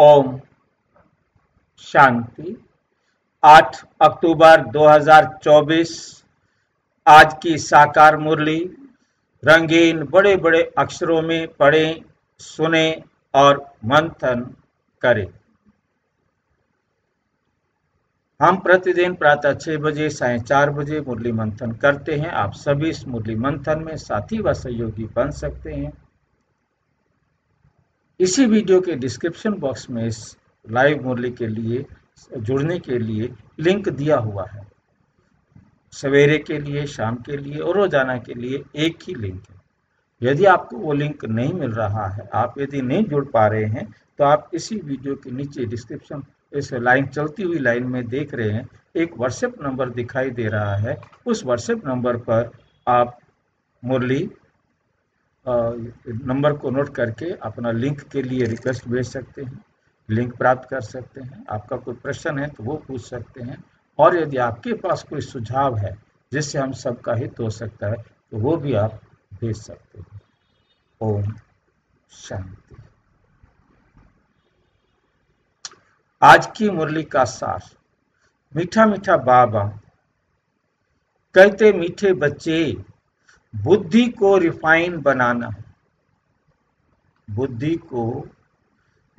ओम शांति। 8 अक्टूबर 2024 आज की साकार मुरली रंगीन बड़े बड़े अक्षरों में पढ़ें, सुने और मंथन करें। हम प्रतिदिन प्रातः 6 बजे साय 4 बजे मुरली मंथन करते हैं। आप सभी इस मुरली मंथन में साथी व सहयोगी बन सकते हैं। इसी वीडियो के डिस्क्रिप्शन बॉक्स में इस लाइव मुरली के लिए जुड़ने के लिए लिंक दिया हुआ है। सवेरे के लिए, शाम के लिए और रोजाना के लिए एक ही लिंक है। यदि आपको वो लिंक नहीं मिल रहा है, आप यदि नहीं जुड़ पा रहे हैं, तो आप इसी वीडियो के नीचे डिस्क्रिप्शन इस लाइन चलती हुई लाइन में देख रहे हैं, एक व्हाट्सएप नंबर दिखाई दे रहा है। उस व्हाट्सएप नंबर पर आप मुरली नंबर को नोट करके अपना लिंक के लिए रिक्वेस्ट भेज सकते हैं, लिंक प्राप्त कर सकते हैं। आपका कोई प्रश्न है तो वो पूछ सकते हैं, और यदि आपके पास कोई सुझाव है जिससे हम सबका हित हो सकता है तो वो भी आप भेज सकते हैं। ओम शांति। आज की मुरली का सार। मीठा मीठा बाबा कहते, मीठे बच्चे, बुद्धि को रिफाइन बनाना, बुद्धि को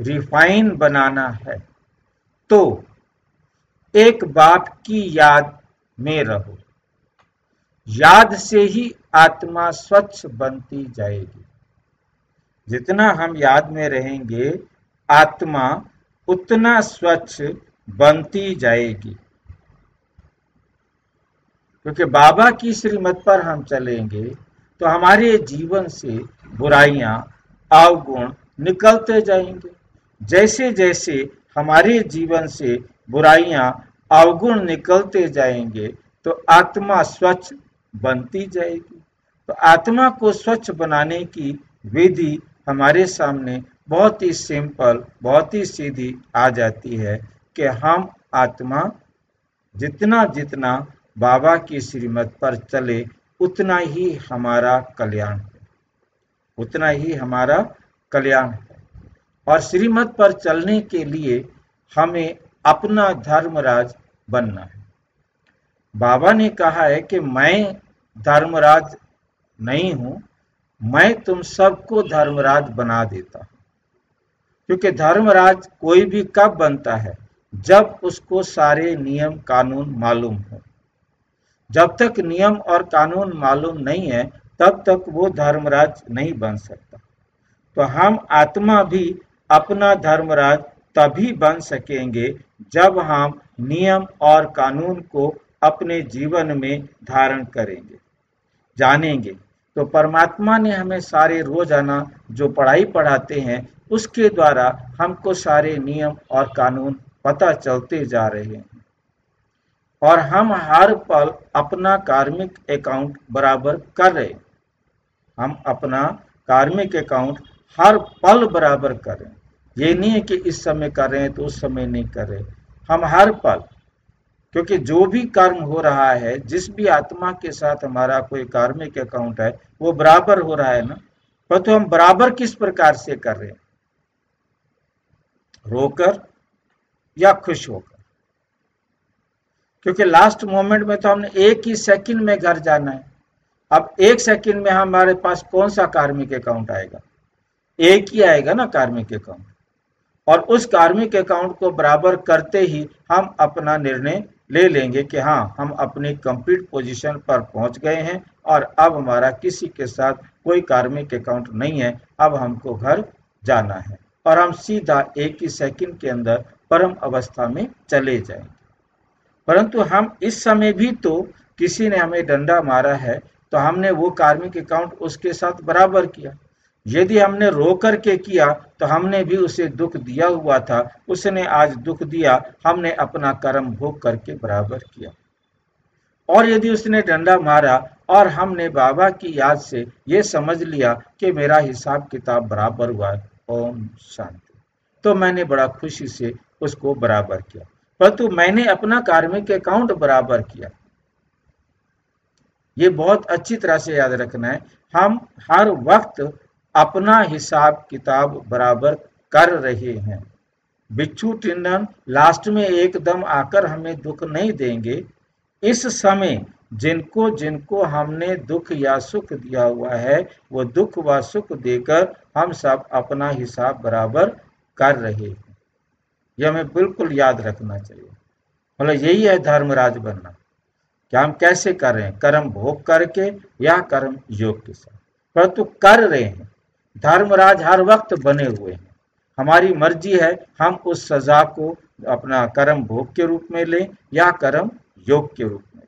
रिफाइन बनाना है तो एक बाप की याद में रहो। याद से ही आत्मा स्वच्छ बनती जाएगी। जितना हम याद में रहेंगे, आत्मा उतना स्वच्छ बनती जाएगी। क्योंकि बाबा की श्रीमत पर हम चलेंगे तो हमारे जीवन से बुराइयां, अवगुण निकलते जाएंगे। जैसे जैसे हमारे जीवन से बुराइयां, अवगुण निकलते जाएंगे तो आत्मा स्वच्छ बनती जाएगी। तो आत्मा को स्वच्छ बनाने की विधि हमारे सामने बहुत ही सिंपल, बहुत ही सीधी आ जाती है कि हम आत्मा जितना जितना बाबा की श्रीमत पर चले उतना ही हमारा कल्याण है, उतना ही हमारा कल्याण है। और श्रीमत पर चलने के लिए हमें अपना धर्मराज बनना है। बाबा ने कहा है कि मैं धर्मराज नहीं हूं, मैं तुम सबको धर्मराज बना देता हूं। क्योंकि धर्मराज कोई भी कब बनता है, जब उसको सारे नियम कानून मालूम हो। जब तक नियम और कानून मालूम नहीं है तब तक वो धर्मराज नहीं बन सकता। तो हम आत्मा भी अपना धर्मराज तभी बन सकेंगे जब हम नियम और कानून को अपने जीवन में धारण करेंगे, जानेंगे। तो परमात्मा ने हमें सारे रोजाना जो पढ़ाई पढ़ाते हैं उसके द्वारा हमको सारे नियम और कानून पता चलते जा रहे हैं। और हम हर पल अपना कार्मिक अकाउंट बराबर कर रहे हैं। हम अपना कार्मिक अकाउंट हर पल बराबर कर रहे हैं। ये नहीं है कि इस समय कर रहे हैं तो उस समय नहीं कर रहे। हम हर पल, क्योंकि जो भी कर्म हो रहा है, जिस भी आत्मा के साथ हमारा कोई कार्मिक अकाउंट है वो बराबर हो रहा है ना, पर तो हम बराबर किस प्रकार से कर रहे हैं, रोकर या खुश होकर। क्योंकि लास्ट मोमेंट में तो हमने एक ही सेकंड में घर जाना है। अब एक सेकंड में हमारे पास कौन सा कार्मिक अकाउंट आएगा, एक ही आएगा ना कार्मिक अकाउंट। और उस कार्मिक अकाउंट को बराबर करते ही हम अपना निर्णय ले लेंगे कि हाँ, हम अपनी कंप्लीट पोजीशन पर पहुंच गए हैं और अब हमारा किसी के साथ कोई कार्मिक अकाउंट नहीं है, अब हमको घर जाना है। और हम सीधा एक ही सेकंड के अंदर परम अवस्था में चले जाएंगे। परंतु हम इस समय भी, तो किसी ने हमें डंडा मारा है तो हमने वो कार्मिक अकाउंट उसके साथ बराबर किया। यदि हमने रो करके किया तो हमने भी उसे दुख दिया हुआ था, उसने आज दुख दिया, हमने अपना कर्म भोग करके बराबर किया। और यदि उसने डंडा मारा और हमने बाबा की याद से ये समझ लिया कि मेरा हिसाब किताब बराबर हुआ है, ओम शांति, तो मैंने बड़ा खुशी से उसको बराबर किया। परंतु मैंने अपना कार्मिक अकाउंट बराबर किया। ये बहुत अच्छी तरह से याद रखना है, हम हर वक्त अपना हिसाब किताब बराबर कर रहे हैं। बिच्छू टिंडन लास्ट में एकदम आकर हमें दुख नहीं देंगे। इस समय जिनको जिनको हमने दुख या सुख दिया हुआ है वो दुख व सुख देकर हम सब अपना हिसाब बराबर कर रहे हैं। यह हमें बिल्कुल याद रखना चाहिए। मतलब यही है धर्मराज बनना, कि हम कैसे कर रहे हैं, कर्म भोग करके या कर्म योग के साथ, परंतु कर रहे हैं। धर्मराज हर वक्त बने हुए हैं। हमारी मर्जी है हम उस सजा को अपना कर्म भोग के रूप में लें या कर्म योग के रूप में लें,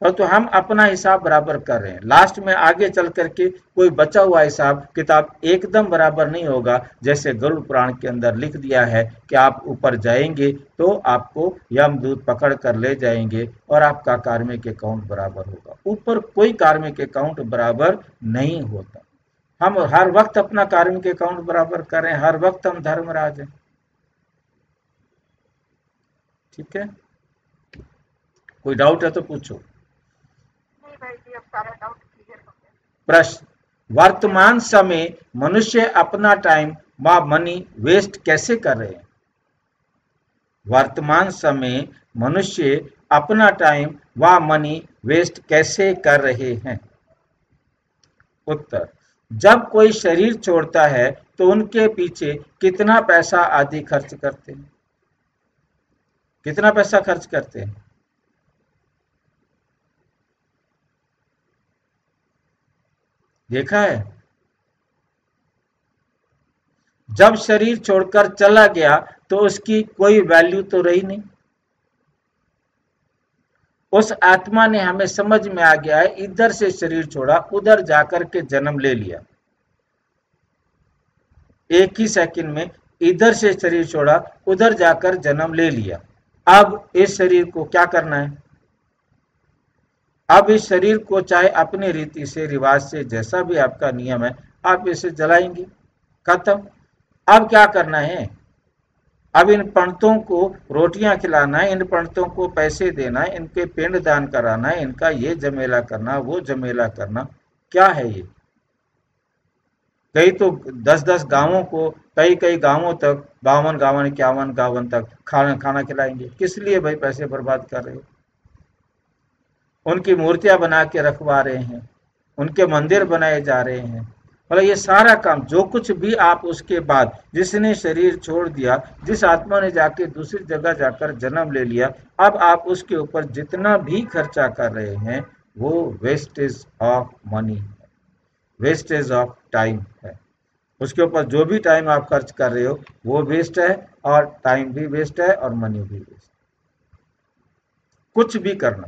परंतु हम अपना हिसाब बराबर कर रहे हैं। लास्ट में आगे चल करके कोई बचा हुआ हिसाब किताब एकदम बराबर नहीं होगा। जैसे गरुड़ पुराण के अंदर लिख दिया है कि आप ऊपर जाएंगे तो आपको यमदूत पकड़ कर ले जाएंगे और आपका कार्मिक अकाउंट बराबर होगा। ऊपर कोई कार्मिक अकाउंट बराबर नहीं होता। हम हर वक्त अपना कार्मिक अकाउंट बराबर कर रहे हैं, हर वक्त हम धर्मराज हैं। ठीक है, कोई डाउट है तो पूछो। नहीं भाई जी, अब सारा डाउट क्लियर हो गया। प्रश्न, वर्तमान समय मनुष्य अपना टाइम व मनी वेस्ट कैसे कर रहे हैं? वर्तमान समय मनुष्य अपना टाइम व मनी वेस्ट कैसे कर रहे हैं? उत्तर, जब कोई शरीर छोड़ता है तो उनके पीछे कितना पैसा आदि खर्च करते हैं? कितना पैसा खर्च करते हैं? देखा है, जब शरीर छोड़कर चला गया तो उसकी कोई वैल्यू तो रही नहीं। उस आत्मा ने, हमें समझ में आ गया है, इधर से शरीर छोड़ा उधर जाकर के जन्म ले लिया। एक ही सेकंड में इधर से शरीर छोड़ा उधर जाकर जन्म ले लिया। अब इस शरीर को क्या करना है? अब इस शरीर को चाहे अपने रीति से, रिवाज से, जैसा भी आपका नियम है, आप इसे जलाएंगे, खत्म। अब क्या करना है? अब इन पंडितों को रोटियां खिलाना है, इन पंडितों को पैसे देना है, इनके पिंड दान कराना है, इनका ये झमेला करना, वो झमेला करना, क्या है ये? कई तो 10-10 गांवों को, कई गांवों तक, 52, 51 गांवन तक खाना खिलाएंगे। किस लिए भाई पैसे बर्बाद कर रहे हो? उनकी मूर्तियां बना के रखवा रहे हैं, उनके मंदिर बनाए जा रहे हैं। मतलब ये सारा काम जो कुछ भी आप, उसके बाद जिसने शरीर छोड़ दिया, जिस आत्मा ने जाके दूसरी जगह जाकर जन्म ले लिया, अब आप उसके ऊपर जितना भी खर्चा कर रहे हैं वो वेस्टेज ऑफ मनी है, वेस्टेज ऑफ टाइम है। उसके ऊपर जो भी टाइम आप खर्च कर रहे हो वो वेस्ट है, और टाइम भी वेस्ट है और मनी भी वेस्ट। कुछ भी करना,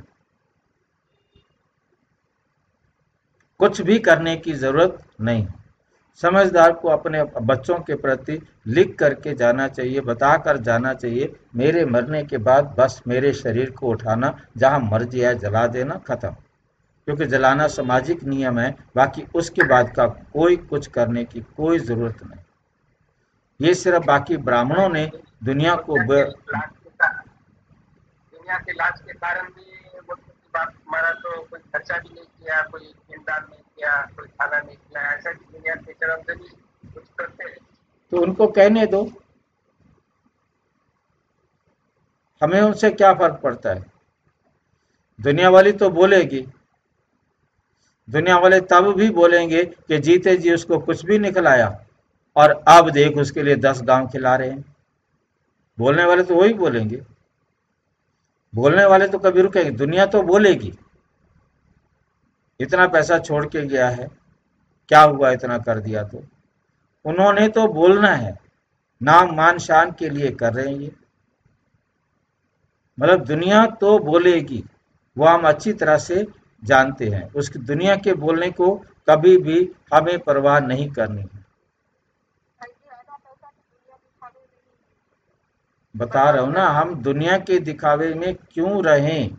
कुछ भी करने की जरूरत नहीं। समझदार को अपने बच्चों के प्रति लिख करके जाना चाहिए, बता कर जाना चाहिए, मेरे मरने के बाद बस मेरे शरीर को उठाना, जहाँ मर्जी है जला देना, खत्म। क्योंकि जलाना सामाजिक नियम है, बाकी उसके बाद का कोई कुछ करने की कोई जरूरत नहीं। ये सिर्फ बाकी ब्राह्मणों ने दुनिया को दुनिया के लाश के कारण भी हमारा तो कोई खर्चा भी नहीं किया, कोई इंतजाम नहीं किया, कोई खाना नहीं किया, ऐसा कि दुनिया की तरफ से भी कुछ करते हैं। तो उनको कहने दो, हमें उनसे क्या फर्क पड़ता है? दुनिया वाली तो बोलेगी, दुनिया वाले तब भी बोलेंगे कि जीते जी उसको कुछ भी नहीं खिलाया और अब देख उसके लिए 10 गांव खिला रहे हैं। बोलने वाले तो वही बोलेंगे, बोलने वाले तो कभी रुकेंगे। दुनिया तो बोलेगी इतना पैसा छोड़ के गया है, क्या हुआ इतना कर दिया, तो उन्होंने तो बोलना है, नाम मान शान के लिए कर रहे हैं ये। मतलब दुनिया तो बोलेगी, वो हम अच्छी तरह से जानते हैं। उसकी दुनिया के बोलने को कभी भी हमें परवाह नहीं करनी है। बता रहा हूं ना, हम दुनिया के दिखावे में क्यों रहें?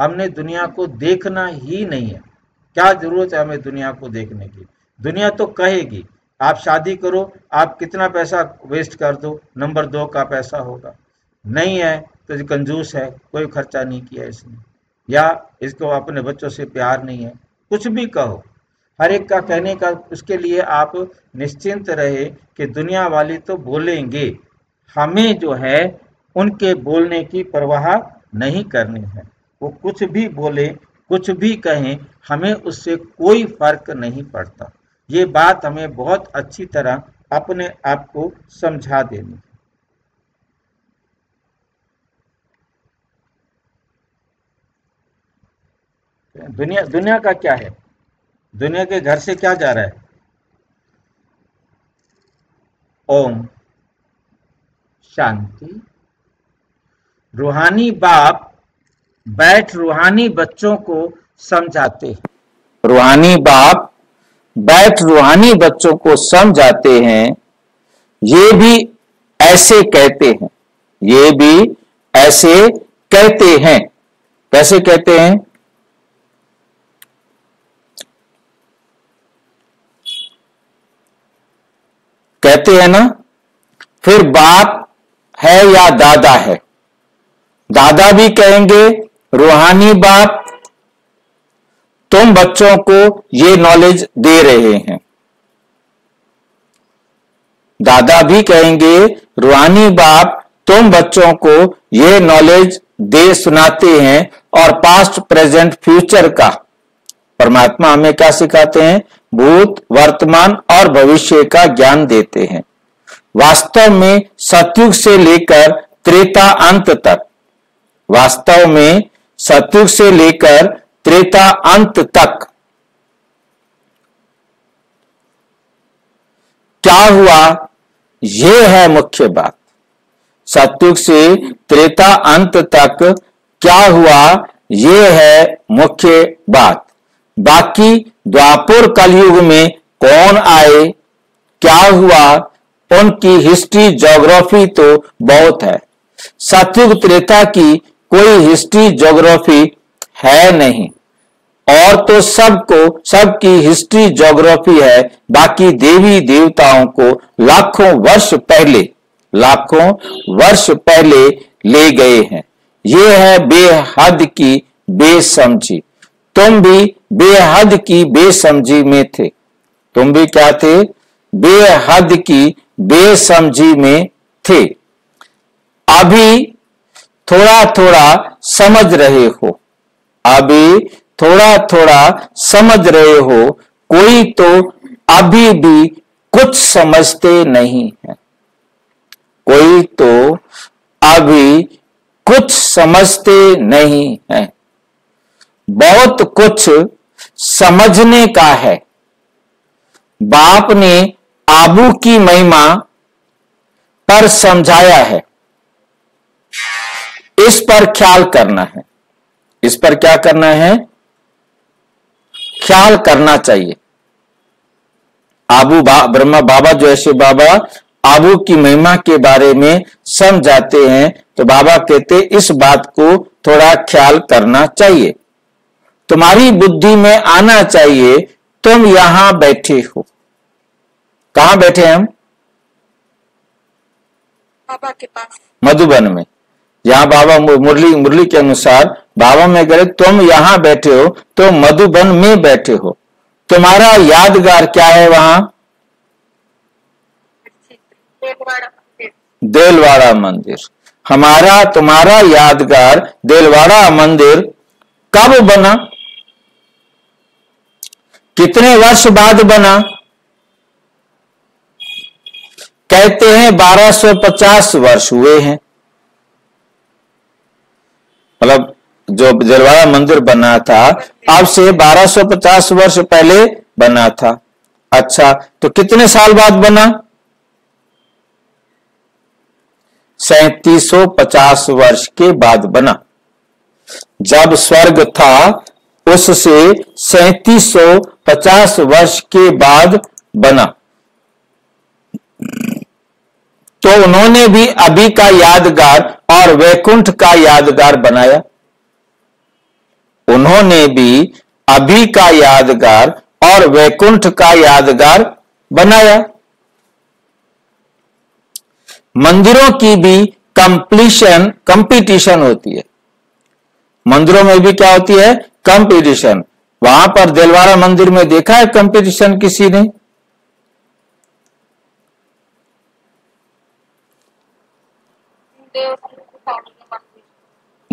हमने दुनिया को देखना ही नहीं है। क्या जरूरत है हमें दुनिया को देखने की? दुनिया तो कहेगी आप शादी करो, आप कितना पैसा वेस्ट कर दो, नंबर 2 का पैसा होगा, नहीं है तो कंजूस है, कोई खर्चा नहीं किया इसने, या इसको अपने बच्चों से प्यार नहीं है। कुछ भी कहो, हर एक का कहने का, उसके लिए आप निश्चिंत रहे कि दुनिया वाले तो बोलेंगे, हमें जो है उनके बोलने की परवाह नहीं करनी है। वो कुछ भी बोले कुछ भी कहें, हमें उससे कोई फर्क नहीं पड़ता। ये बात हमें बहुत अच्छी तरह अपने आप को समझा देनी है। दुनिया का क्या है, दुनिया के घर से क्या जा रहा है? ओम शांति। रूहानी बाप बैठ रूहानी बच्चों को समझाते हैं, रूहानी बाप बैठ रूहानी बच्चों को समझाते हैं, ये भी ऐसे कहते हैं, ये भी ऐसे कहते हैं। कैसे कहते हैं? कहते हैं ना, फिर बाप है या दादा है, दादा भी कहेंगे रूहानी बाप तुम बच्चों को ये नॉलेज दे रहे हैं, दादा भी कहेंगे रूहानी बाप तुम बच्चों को ये नॉलेज दे सुनाते हैं। और पास्ट प्रेजेंट फ्यूचर का परमात्मा हमें क्या सिखाते हैं? भूत वर्तमान और भविष्य का ज्ञान देते हैं। वास्तव में सतयुग से लेकर त्रेता अंत तक, वास्तव में सतयुग से लेकर त्रेता अंत तक क्या हुआ, यह है मुख्य बात। सतयुग से त्रेता अंत तक क्या हुआ, यह है मुख्य बात। बाकी द्वापर कलयुग में कौन आए, क्या हुआ, उनकी हिस्ट्री ज्योग्राफी तो बहुत है। सतयुग त्रेता की कोई हिस्ट्री ज्योग्राफी है नहीं, और तो सबको सबकी हिस्ट्री ज्योग्राफी है। बाकी देवी देवताओं को लाखों वर्ष पहले ले गए हैं। यह है बेहद की बेसमझी। तुम भी बेहद की बेसमझी में थे, तुम भी क्या थे? बेहद की बेसमझी में थे। अभी थोड़ा थोड़ा समझ रहे हो, अभी थोड़ा थोड़ा समझ रहे हो, कोई तो अभी भी कुछ समझते नहीं है, कोई तो अभी कुछ समझते नहीं है। बहुत कुछ समझने का है। बाप ने आबू की महिमा पर समझाया है, इस पर ख्याल करना है, इस पर क्या करना है, ख्याल करना चाहिए। आबू ब्रह्मा बाबा जो है शिव बाबा आबू की महिमा के बारे में समझाते हैं, तो बाबा कहते इस बात को थोड़ा ख्याल करना चाहिए, तुम्हारी बुद्धि में आना चाहिए। तुम यहां बैठे हो, कहां बैठे हम? बाबा के पास मधुबन में। यहाँ बाबा मुरली के अनुसार बाबा में गए, तुम यहां बैठे हो, तुम मधुबन में बैठे हो। तुम्हारा यादगार क्या है वहां? देलवाड़ा मंदिर। हमारा तुम्हारा यादगार देलवाड़ा मंदिर कब बना, कितने वर्ष बाद बना? कहते हैं 1250 वर्ष हुए हैं। मतलब जो देलवाड़ा मंदिर बना था अब से 1250 वर्ष पहले बना था। अच्छा, तो कितने साल बाद बना? 3750 वर्ष के बाद बना। जब स्वर्ग था उससे 3750 वर्ष के बाद बना। तो उन्होंने भी अभी का यादगार और वैकुंठ का यादगार बनाया, उन्होंने भी अभी का यादगार और वैकुंठ का यादगार बनाया। मंदिरों की भी कंपटीशन होती है, मंदिरों में भी क्या होती है? कंपटीशन। वहां पर देलवाड़ा मंदिर में देखा है कंपटीशन किसी ने?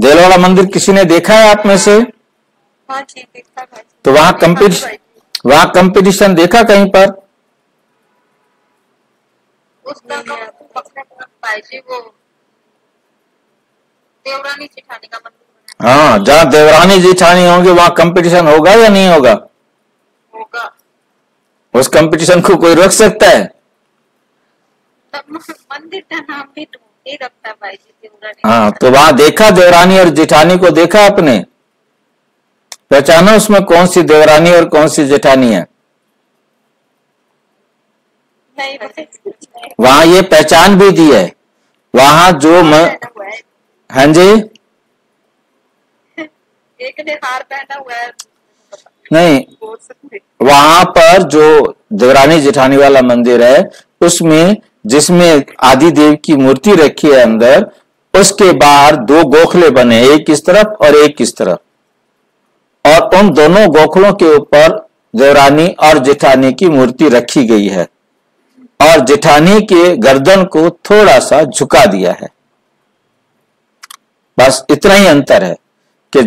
देल वाला मंदिर किसी ने देखा है आप में से? हाँ जी देखा है। तो वहाँ कंपटीशन देखा कहीं पर? देवरानी जेठानी का मंदिर। हाँ, जहाँ देवरानी जेठानी होंगे वहाँ कंपटीशन होगा या नहीं होगा? होगा। उस कंपटीशन को कोई रोक सकता है? मंदिर का नाम भी नहीं रखता भाई जी देवरानी। हाँ, तो वहाँ देखा देवरानी और जेठानी को देखा आपने? पहचानो उसमें कौन सी देवरानी और कौन सी जेठानी है? वहाँ ये पहचान भी दी है वहाँ जो हाँ जी एक ने हार पहना हुआ है। नहीं, वहाँ पर जो देवरानी जेठानी वाला मंदिर है उसमें जिसमें आदि देव की मूर्ति रखी है अंदर, उसके बाहर दो गोखले बने, एक इस तरफ और एक इस तरफ, और उन दोनों गोखलों के ऊपर देवरानी और जेठानी की मूर्ति रखी गई है और जेठानी के गर्दन को थोड़ा सा झुका दिया है। बस इतना ही अंतर है कि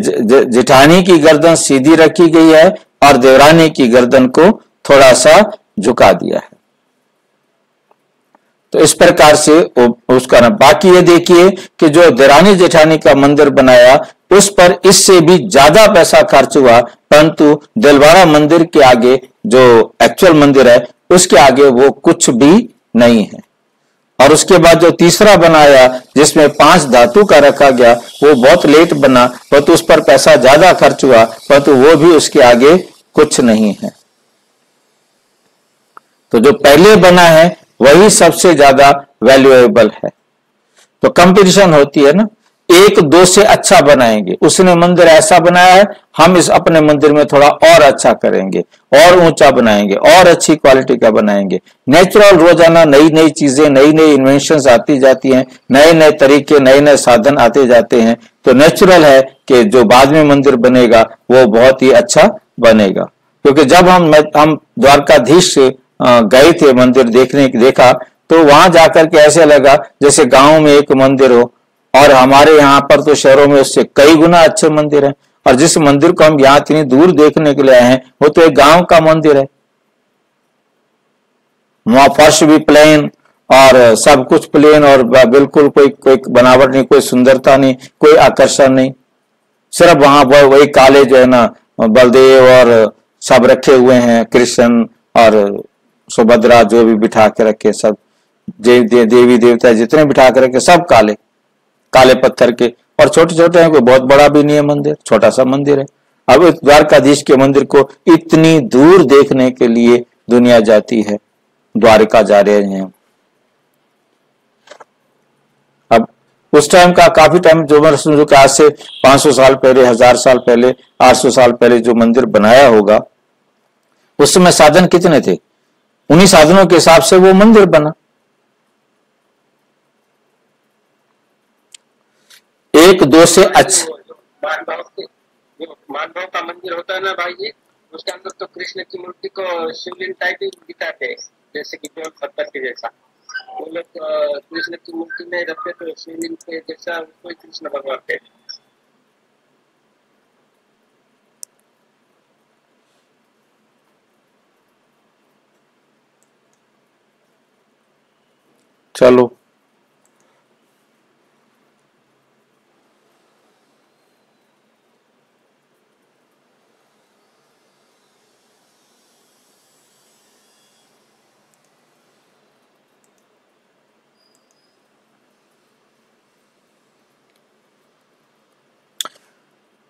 जेठानी की गर्दन सीधी रखी गई है और देवरानी की गर्दन को थोड़ा सा झुका दिया है। तो इस प्रकार से उसका नाम। बाकी ये देखिए कि जो देवरानी जेठानी का मंदिर बनाया उस पर इससे भी ज्यादा पैसा खर्च हुआ, परंतु दिलवाड़ा मंदिर के आगे जो एक्चुअल मंदिर है उसके आगे वो कुछ भी नहीं है। और उसके बाद जो तीसरा बनाया जिसमें 5 धातु का रखा गया वो बहुत लेट बना, परंतु उस पर पैसा ज्यादा खर्च हुआ, परंतु वो भी उसके आगे कुछ नहीं है। तो जो पहले बना है वही सबसे ज्यादा वैल्यूएबल है। तो कंपटीशन होती है ना, एक दो से अच्छा बनाएंगे, उसने मंदिर ऐसा बनाया है, हम इस अपने मंदिर में थोड़ा और अच्छा करेंगे और ऊंचा बनाएंगे और अच्छी क्वालिटी का बनाएंगे। नेचुरल रोजाना नई नई चीजें, नई नई इन्वेंशंस आती जाती हैं, नए नए तरीके, नए नए साधन आते जाते हैं। तो नेचुरल है कि जो बाद में मंदिर बनेगा वो बहुत ही अच्छा बनेगा। क्योंकि जब हम द्वारकाधीश गए थे मंदिर देखा तो वहां जाकर के ऐसे लगा जैसे गाँव में एक मंदिर हो, और हमारे यहाँ पर तो शहरों में उससे कई गुना अच्छे मंदिर हैं, और जिस मंदिर को हम यहाँ इतनी दूर देखने के लिए आए हैं वो तो एक गांव का मंदिर है। वहां फर्श भी प्लेन और सब कुछ प्लेन, और बिल्कुल कोई बनावट नहीं, कोई सुंदरता नहीं, कोई आकर्षण नहीं। सिर्फ वहां वही काले जो है ना बलदेव और सब रखे हुए हैं, कृष्ण और सुभद्रा जो भी बिठा के रखे, सब देवी देवता जितने बिठा के रखे सब काले पत्थर के और छोटे छोटे हैं, कोई बहुत बड़ा भी नहीं है मंदिर, छोटा सा मंदिर है। अब इस द्वारकाधीश के मंदिर को इतनी दूर देखने के लिए दुनिया जाती है, द्वारिका जा रहे हैं। अब उस टाइम का काफी टाइम, जो आज से 500 साल पहले, 1000 साल पहले, 800 साल पहले जो मंदिर बनाया होगा, उस समय साधन कितने थे, उन्हीं साधनों के हिसाब से वो मंदिर बना। एक दो से अच्छा मानभाव का मंदिर होता है ना भाई जी, उसके अंदर तो कृष्ण की मूर्ति को शिवलिंग टाइप ही दिखाते हैं, जैसे कि पेड़ पत्थर के जैसा। वो लोग कृष्ण की मूर्ति में रखते तो शिवलिंग के जैसा उसको कृष्ण भगवान थे। चलो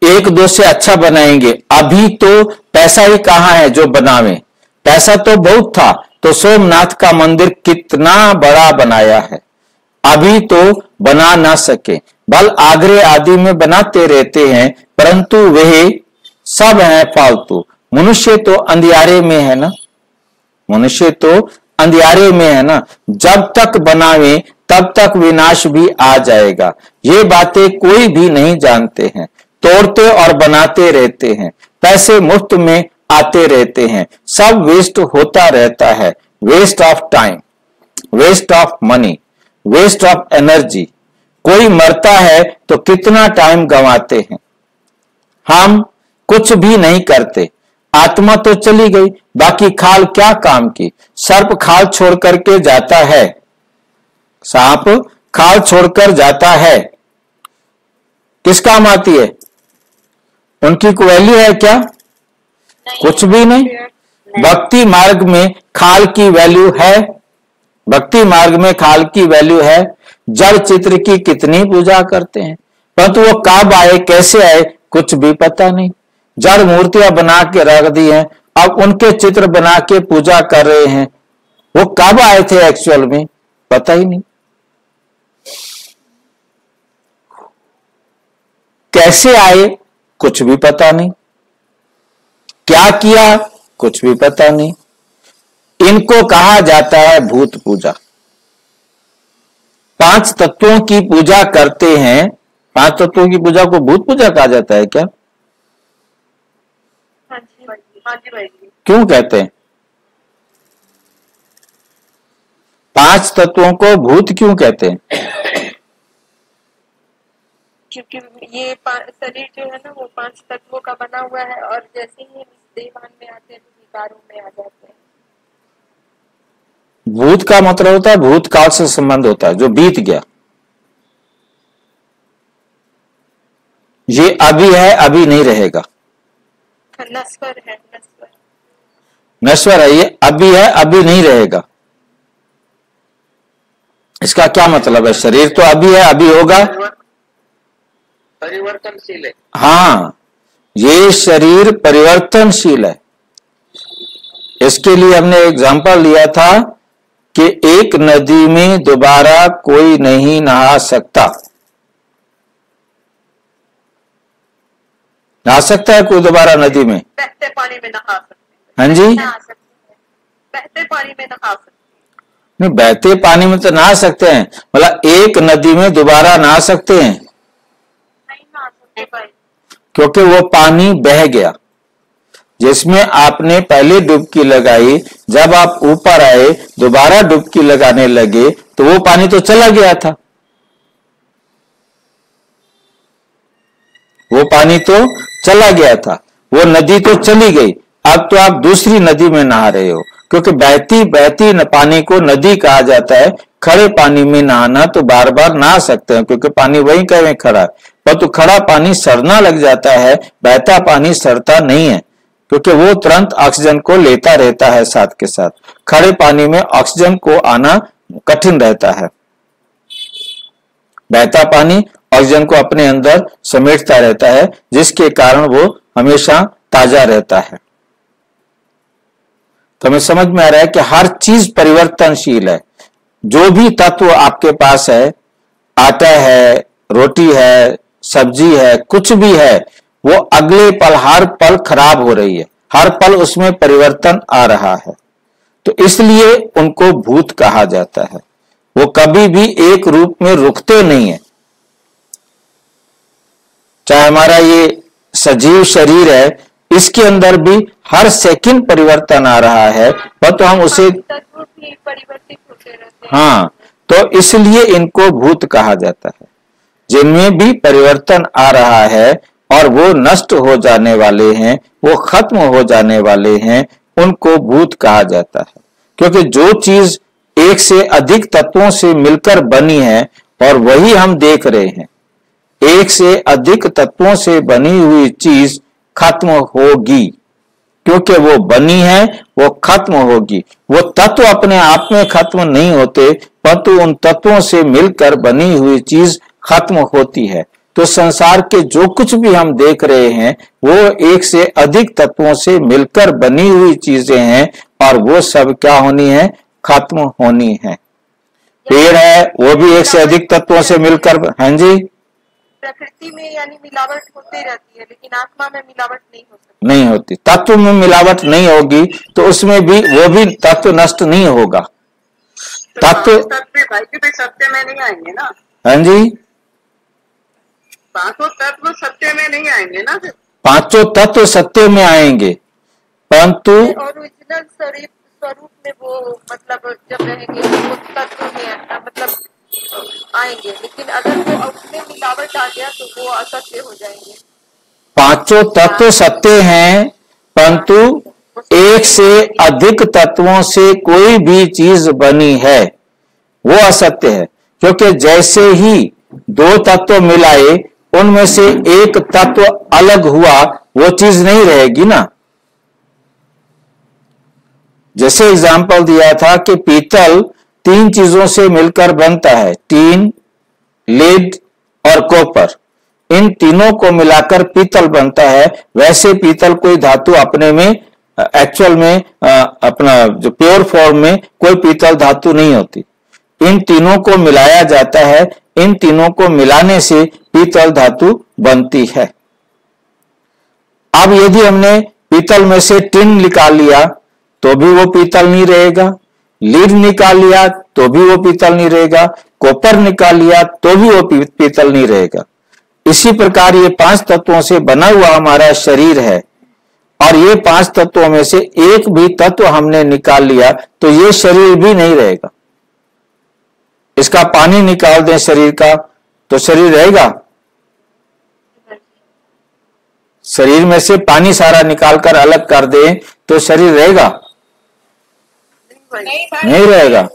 एक दो से अच्छा बनाएंगे। अभी तो पैसा ही कहाँ है जो बनावे, पैसा तो बहुत था तो सोमनाथ का मंदिर कितना बड़ा बनाया है, अभी तो बना ना सके। बल आगरे आदि में बनाते रहते हैं, परंतु वे सब हैं फालतू। मनुष्य तो अंधियारे में है ना, मनुष्य तो अंधियारे में है ना, जब तक बनावे तब तक विनाश भी आ जाएगा। ये बातें कोई भी नहीं जानते हैं, तोड़ते और बनाते रहते हैं, पैसे मुफ्त में आते रहते हैं, सब वेस्ट होता रहता है। Waste of time, waste of money, waste of energy, कोई मरता है तो कितना टाइम गंवाते हैं, हम कुछ भी नहीं करते। आत्मा तो चली गई, बाकी खाल क्या काम की। सर्प खाल छोड़ करके जाता है, सांप खाल छोड़कर जाता है, किस काम आती है? उनकी वैल्यू है क्या? कुछ भी नहीं। भक्ति मार्ग में खाल की वैल्यू है, भक्ति मार्ग में खाल की वैल्यू है। जड़ चित्र की कितनी पूजा करते हैं, परंतु वो कब आए कैसे आए कुछ भी पता नहीं। जड़ मूर्तियां बना के रख दी हैं, अब उनके चित्र बना के पूजा कर रहे हैं। वो कब आए थे एक्चुअल में पता ही नहीं। कैसे आए कुछ भी पता नहीं, क्या किया कुछ भी पता नहीं। इनको कहा जाता है भूत पूजा। पांच तत्वों की पूजा करते हैं, पांच तत्वों की पूजा को भूत पूजा कहा जाता है क्या? क्यों कहते हैं? पांच तत्वों को भूत क्यों कहते हैं? क्योंकि ये शरीर जो है ना वो पांच तत्वों का बना हुआ है, और जैसे ही देवान में आते हैं तो विकारों में आ जाते हैं। भूत का मतलब होता है भूतकाल से संबंध होता है, जो बीत गया। ये अभी है, अभी नहीं रहेगा, नश्वर है, नश्वर। नश्वर है, ये अभी है, अभी नहीं रहेगा। इसका क्या मतलब है? शरीर तो अभी है, अभी होगा, परिवर्तनशील है। हाँ, ये शरीर परिवर्तनशील है। इसके लिए हमने एग्जाम्पल लिया था कि एक नदी में दोबारा कोई नहीं नहा सकता। नहा सकता है कोई दोबारा नदी में? बहते पानी में नहा सकते। हाँ जी, बहते पानी में नहा सकते नहीं, बहते पानी में तो नहा सकते हैं, मतलब एक नदी में दोबारा नहा सकते हैं? नहीं नहा सकते भाई, क्योंकि वो पानी बह गया। जिसमें आपने पहले डुबकी लगाई, जब आप ऊपर आए दोबारा डुबकी लगाने लगे तो वो पानी तो चला गया था, वो पानी तो चला गया था, वो नदी तो चली गई। अब तो आप दूसरी नदी में नहा रहे हो, क्योंकि बहती बहती पानी को नदी कहा जाता है। खड़े पानी में नहाना तो बार बार नहा सकते हैं, क्योंकि पानी वहीं का वहीं खड़ा है, परंतु खड़ा पानी सड़ना लग जाता है, बहता पानी सड़ता नहीं है, क्योंकि वो तुरंत ऑक्सीजन को लेता रहता है साथ के साथ। खड़े पानी में ऑक्सीजन को आना कठिन रहता है, बहता पानी ऑक्सीजन को अपने अंदर समेटता रहता है, जिसके कारण वो हमेशा ताजा रहता है। तो हमें समझ में आ रहा है कि हर चीज परिवर्तनशील है। जो भी तत्व आपके पास है, आटा है, रोटी है, सब्जी है, कुछ भी है, वो अगले पल हर पल खराब हो रही है, हर पल उसमें परिवर्तन आ रहा है, तो इसलिए उनको भूत कहा जाता है। वो कभी भी एक रूप में रुकते नहीं है। चाहे हमारा ये सजीव शरीर है, इसके अंदर भी हर सेकंड परिवर्तन आ रहा है, तो हम उसे परिवर्तित होते रहते हैं। हाँ, तो इसलिए इनको भूत कहा जाता है। जिनमें भी परिवर्तन आ रहा है और वो नष्ट हो जाने वाले हैं, वो खत्म हो जाने वाले हैं, उनको भूत कहा जाता है। क्योंकि जो चीज एक से अधिक तत्वों से मिलकर बनी है, और वही हम देख रहे हैं, एक से अधिक तत्वों से बनी हुई चीज खत्म होगी, क्योंकि वो बनी है, वो खत्म होगी। वो तत्व अपने आप में खत्म नहीं होते, परंतु उन तत्वों से मिलकर बनी हुई चीज खत्म होती है। तो संसार के जो कुछ भी हम देख रहे हैं, वो एक से अधिक तत्वों से मिलकर बनी हुई चीजें हैं, और वो सब क्या होनी है? खत्म होनी है। पेड़ है, वो भी एक से अधिक तत्वों से मिलकर। हाँ जी, प्रकृति में यानी मिलावट होती रहती है, लेकिन आत्मा में मिलावट नहीं होती, नहीं होती। तत्व में मिलावट नहीं होगी तो उसमें भी वो भी तत्व नष्ट नहीं होगा। तत्व सत्य में नहीं आएंगे ना। हाँ जी, पांचों तत्व सत्य में नहीं आएंगे ना। पांचों तत्व सत्य में आएंगे, परंतु ओरिजिनल स्वरूप में वो मतलब जब रहेंगे, वो तत्व में मतलब आएंगे, लेकिन अगर वो अपने मिलावट आ गया तो वो असत्य हो जाएंगे। पांचों तत्व सत्य हैं, परंतु एक से अधिक तत्वों से कोई भी चीज बनी है वो असत्य है, क्योंकि जैसे ही दो तत्व मिलाए उनमें से एक तत्व अलग हुआ वो चीज नहीं रहेगी ना। जैसे एग्जाम्पल दिया था कि पीतल तीन चीजों से मिलकर बनता है, टीन, लेड और कॉपर, इन तीनों को मिलाकर पीतल बनता है। वैसे पीतल कोई धातु अपने में एक्चुअल में अपना जो प्योर फॉर्म में कोई पीतल धातु नहीं होती, इन तीनों को मिलाया जाता है, इन तीनों को मिलाने से पीतल धातु बनती है। अब यदि हमने पीतल में से टिन निकाल लिया तो भी वो पीतल नहीं रहेगा, लीड निकाल लिया तो भी वो पीतल नहीं रहेगा, कॉपर निकाल लिया तो भी वो पीतल नहीं रहेगा। इसी प्रकार ये पांच तत्वों से बना हुआ हमारा शरीर है और ये पांच तत्वों में से एक भी तत्व हमने निकाल लिया तो ये शरीर भी नहीं रहेगा। इसका पानी निकाल दें शरीर का तो शरीर रहेगा? शरीर में से पानी सारा निकालकर अलग कर दें तो शरीर रहेगा? नहीं रहेगा।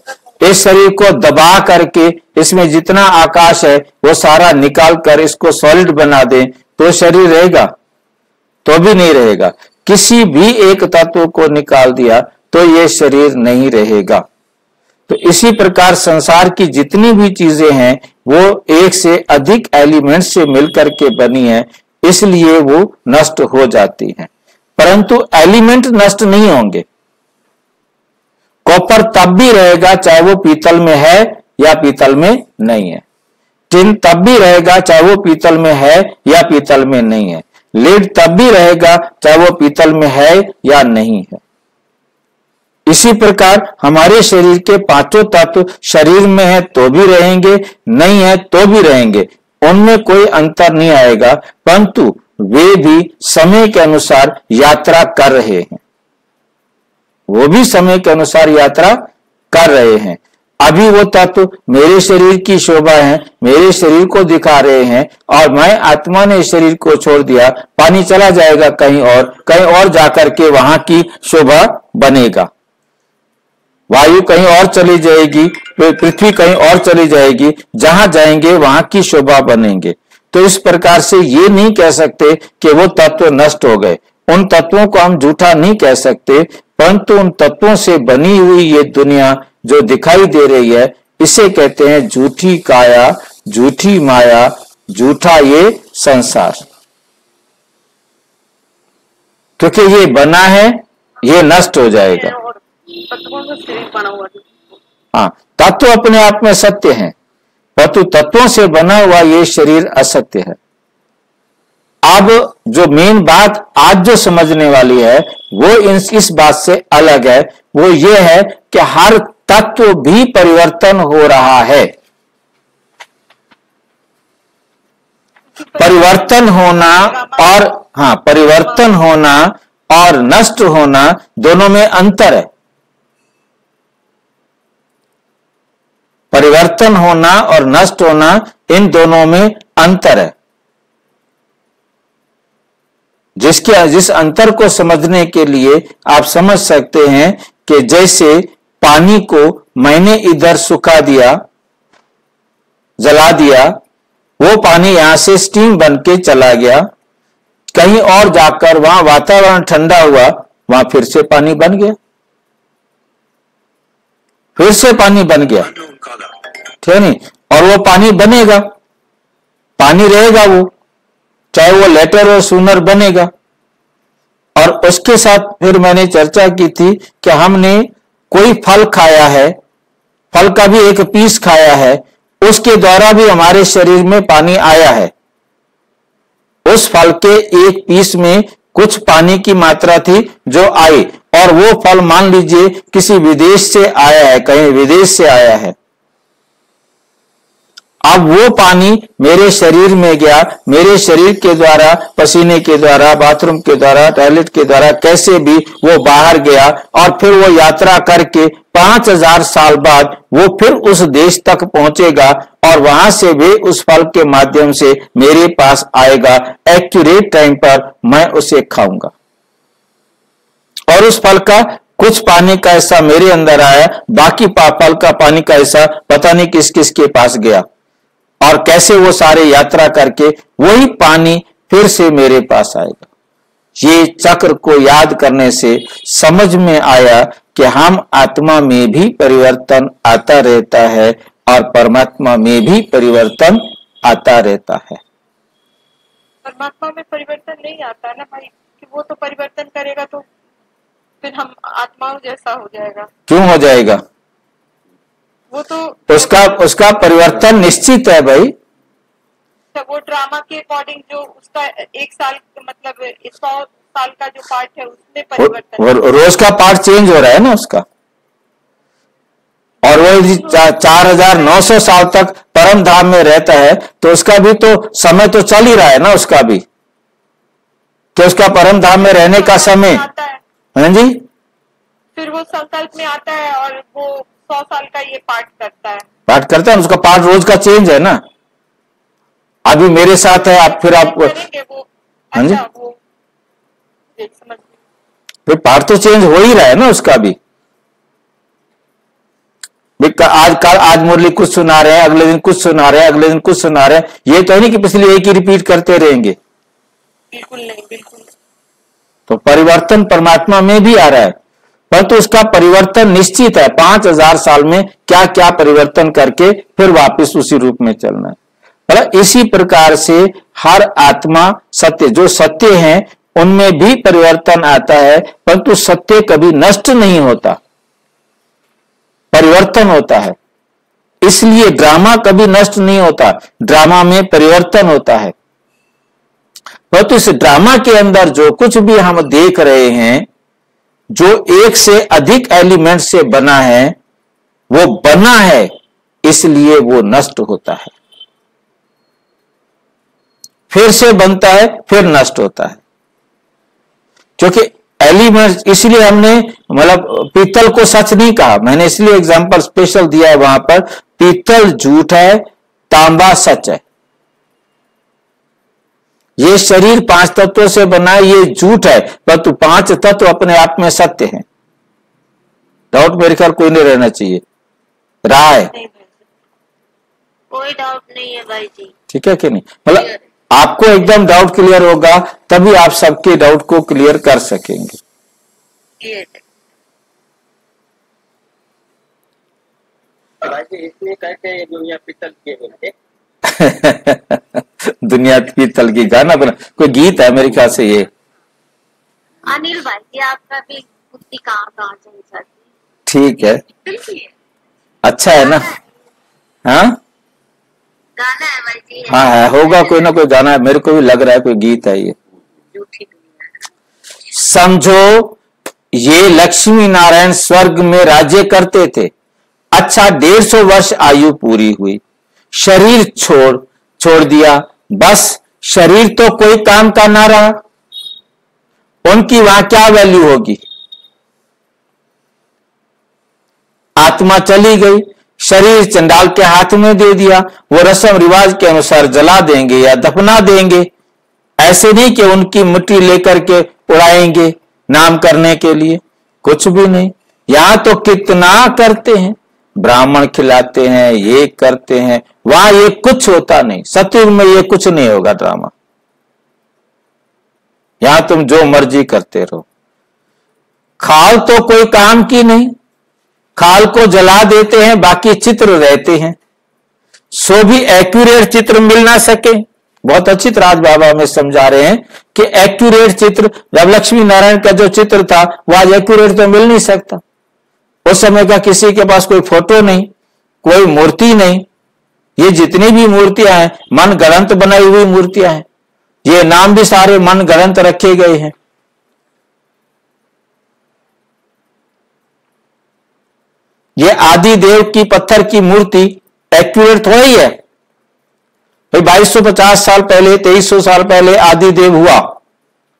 इस शरीर को दबा करके इसमें जितना आकाश है वो सारा निकाल कर इसको सॉलिड बना दें तो शरीर रहेगा? तो भी नहीं रहेगा। किसी भी एक तत्व को निकाल दिया तो ये शरीर नहीं रहेगा। तो इसी प्रकार संसार की जितनी भी चीजें हैं वो एक से अधिक एलिमेंट से मिलकर के बनी है, इसलिए वो नष्ट हो जाती हैं। परंतु एलिमेंट नष्ट नहीं होंगे। कॉपर तब भी रहेगा चाहे वो पीतल में है या पीतल में नहीं है, टिन तब भी रहेगा चाहे वो पीतल में है या पीतल में नहीं है, लीड तब भी रहेगा चाहे वो पीतल में है या नहीं है। इसी प्रकार हमारे शरीर के पांचों तत्व शरीर में है तो भी रहेंगे, नहीं है तो भी रहेंगे, उनमें कोई अंतर नहीं आएगा। परंतु वे भी समय के अनुसार यात्रा कर रहे हैं, वो भी समय के अनुसार यात्रा कर रहे हैं। अभी वो तत्व मेरे शरीर की शोभा है, मेरे शरीर को दिखा रहे हैं, और मैं आत्मा ने शरीर को छोड़ दिया, पानी चला जाएगा कहीं और जाकर के वहां की शोभा बनेगा। वायु कहीं और चली जाएगी, पृथ्वी कहीं और चली जाएगी, जहां जाएंगे वहां की शोभा बनेंगे। तो इस प्रकार से ये नहीं कह सकते कि वो तत्व नष्ट हो गए। उन तत्वों को हम झूठा नहीं कह सकते, परंतु उन तत्वों से बनी हुई ये दुनिया जो दिखाई दे रही है इसे कहते हैं झूठी काया, झूठी माया, झूठा ये संसार। क्योंकि ये बना है, ये नष्ट हो जाएगा। हाँ, तत्व अपने आप में सत्य हैं, परंतु तत्वों से बना हुआ ये शरीर असत्य है। अब जो मेन बात आज जो समझने वाली है वो इस बात से अलग है। वो ये है कि हर तत्व भी परिवर्तन हो रहा है। परिवर्तन होना और परिवर्तन होना और नष्ट होना दोनों में अंतर है। परिवर्तन होना और नष्ट होना इन दोनों में अंतर है। जिस अंतर को समझने के लिए आप समझ सकते हैं कि जैसे पानी को मैंने इधर सुखा दिया, जला दिया, वो पानी यहां से स्टीम बन के चला गया, कहीं और जाकर वहां वातावरण ठंडा हुआ, वहां फिर से पानी बन गया, फिर से पानी बन गया, ठीक है नहीं? और वो पानी बनेगा, पानी रहेगा, वो चाहे वो लेटर और सूनर बनेगा। और उसके साथ फिर मैंने चर्चा की थी कि हमने कोई फल खाया है, फल का भी एक पीस खाया है, उसके द्वारा भी हमारे शरीर में पानी आया है। उस फल के एक पीस में कुछ पानी की मात्रा थी जो आई, और वो फल मान लीजिए किसी विदेश से आया है, कहीं विदेश से आया है, अब वो पानी मेरे शरीर में गया, मेरे शरीर के द्वारा, पसीने के द्वारा, बाथरूम के द्वारा, टॉयलेट के द्वारा, कैसे भी वो बाहर गया और फिर वो यात्रा करके 5000 साल बाद वो फिर उस देश तक पहुंचेगा और वहां से भी उस फल के माध्यम से मेरे पास आएगा। एक्यूरेट टाइम पर मैं उसे खाऊंगा और उस फल का कुछ पानी का हिस्सा मेरे अंदर आया, बाकी फल का पानी का हिस्सा पता नहीं किस किस के पास गया और कैसे वो सारे यात्रा करके वही पानी फिर से मेरे पास आएगा। ये चक्र को याद करने से समझ में आया कि हम आत्मा में भी परिवर्तन आता रहता है और परमात्मा में भी परिवर्तन आता रहता है। परमात्मा में परिवर्तन नहीं आता ना भाई, कि वो तो परिवर्तन करेगा तो फिर हम आत्मा जैसा हो जाएगा। क्यों हो जाएगा? वो तो उसका परिवर्तन निश्चित है भाई। वो ड्रामा के अकॉर्डिंग जो उसका 1 साल मतलब 100 साल का जो पार्ट है उसमें परिवर्तन वो रोज का पार्ट चेंज हो रहा है ना उसका। और वो 4900 साल तक परम धाम में रहता है तो उसका भी तो समय तो चल ही रहा है ना उसका भी, तो उसका परम धाम में रहने का समय है जी। फिर वो संकल्प में आता है और वो 100 साल का ये पाठ करता है। उसका पाठ रोज का चेंज है ना। अभी मेरे साथ है आप फिर आपको फिर पाठ तो चेंज हो ही रहा है ना उसका भी। आज मुरली कुछ सुना रहे हैं, अगले दिन कुछ सुना रहे हैं, अगले दिन कुछ सुना रहे हैं। ये तो है नहीं कि पिछले एक ही रिपीट करते रहेंगे। बिल्कुल नहीं, बिल्कुल। तो परिवर्तन परमात्मा में भी आ रहा है, परंतु उसका परिवर्तन निश्चित है। 5000 साल में क्या क्या परिवर्तन करके फिर वापस उसी रूप में चलना है। मतलब इसी प्रकार से हर आत्मा सत्य, जो सत्य हैं उनमें भी परिवर्तन आता है, परंतु सत्य कभी नष्ट नहीं होता, परिवर्तन होता है। इसलिए ड्रामा कभी नष्ट नहीं होता, ड्रामा में परिवर्तन होता है। परंतु इस ड्रामा के अंदर जो कुछ भी हम देख रहे हैं, जो 1 से अधिक एलिमेंट से बना है, वो बना है इसलिए वो नष्ट होता है, फिर से बनता है, फिर नष्ट होता है। क्योंकि एलिमेंट, इसलिए हमने मतलब पीतल को सच नहीं कहा, मैंने इसलिए एग्जांपल स्पेशल दिया है वहां पर। पीतल झूठ है, तांबा सच है। ये शरीर 5 तत्वों से बना है, ये झूठ है, परंतु 5 तत्व अपने आप में सत्य हैं। डाउट मेरे ख्याल कोई नहीं रहना चाहिए, रहा है? कोई डाउट नहीं है भाई जी, ठीक है कि नहीं? मतलब आपको एकदम डाउट क्लियर होगा तभी आप सबके डाउट को क्लियर कर सकेंगे। इसलिए कहते हैं दुनिया पीतल के बोलते दुनिया पीतल की, गाना बना, कोई गीत है मेरे ख्याल से ये। अनिल भाई जी आपका भी बुद्धि कहाँ जाती, ठीक है, अच्छा है ना? हाँ गाना है भाई जी, हाँ है, होगा कोई ना कोई गाना है, मेरे को भी लग रहा है कोई गीत है ये। समझो ये लक्ष्मी नारायण स्वर्ग में राज्य करते थे। अच्छा 150 वर्ष आयु पूरी हुई, शरीर छोड़ दिया। बस शरीर तो कोई काम का ना रहा, उनकी वहां क्या वैल्यू होगी? आत्मा चली गई, शरीर चंडाल के हाथ में दे दिया, वो रस्म रिवाज के अनुसार जला देंगे या दफना देंगे। ऐसे नहीं कि उनकी मिट्टी लेकर के उड़ाएंगे नाम करने के लिए, कुछ भी नहीं। यहां तो कितना करते हैं, ब्राह्मण खिलाते हैं, ये करते हैं, वहां ये कुछ होता नहीं। सतयुग में ये कुछ नहीं होगा ड्रामा। यहां तुम जो मर्जी करते रहो। खाल तो कोई काम की नहीं, खाल को जला देते हैं, बाकी चित्र रहते हैं। सो भी एक्यूरेट चित्र मिल ना सके। बहुत अच्छी तरह आज बाबा हमें समझा रहे हैं कि एक्यूरेट चित्र, जब लक्ष्मी नारायण का जो चित्र था वो आज एक्यूरेट तो मिल नहीं सकता। उस समय का किसी के पास कोई फोटो नहीं, कोई मूर्ति नहीं। ये जितनी भी मूर्तियां हैं मनगढ़ंत बनाई हुई मूर्तियां हैं, ये नाम भी सारे मनगढ़ंत रखे गए हैं। ये आदि देव की पत्थर की मूर्ति एक्यूरेट थोड़ी है, भाई 2250 साल पहले 2300 साल पहले आदि देव हुआ,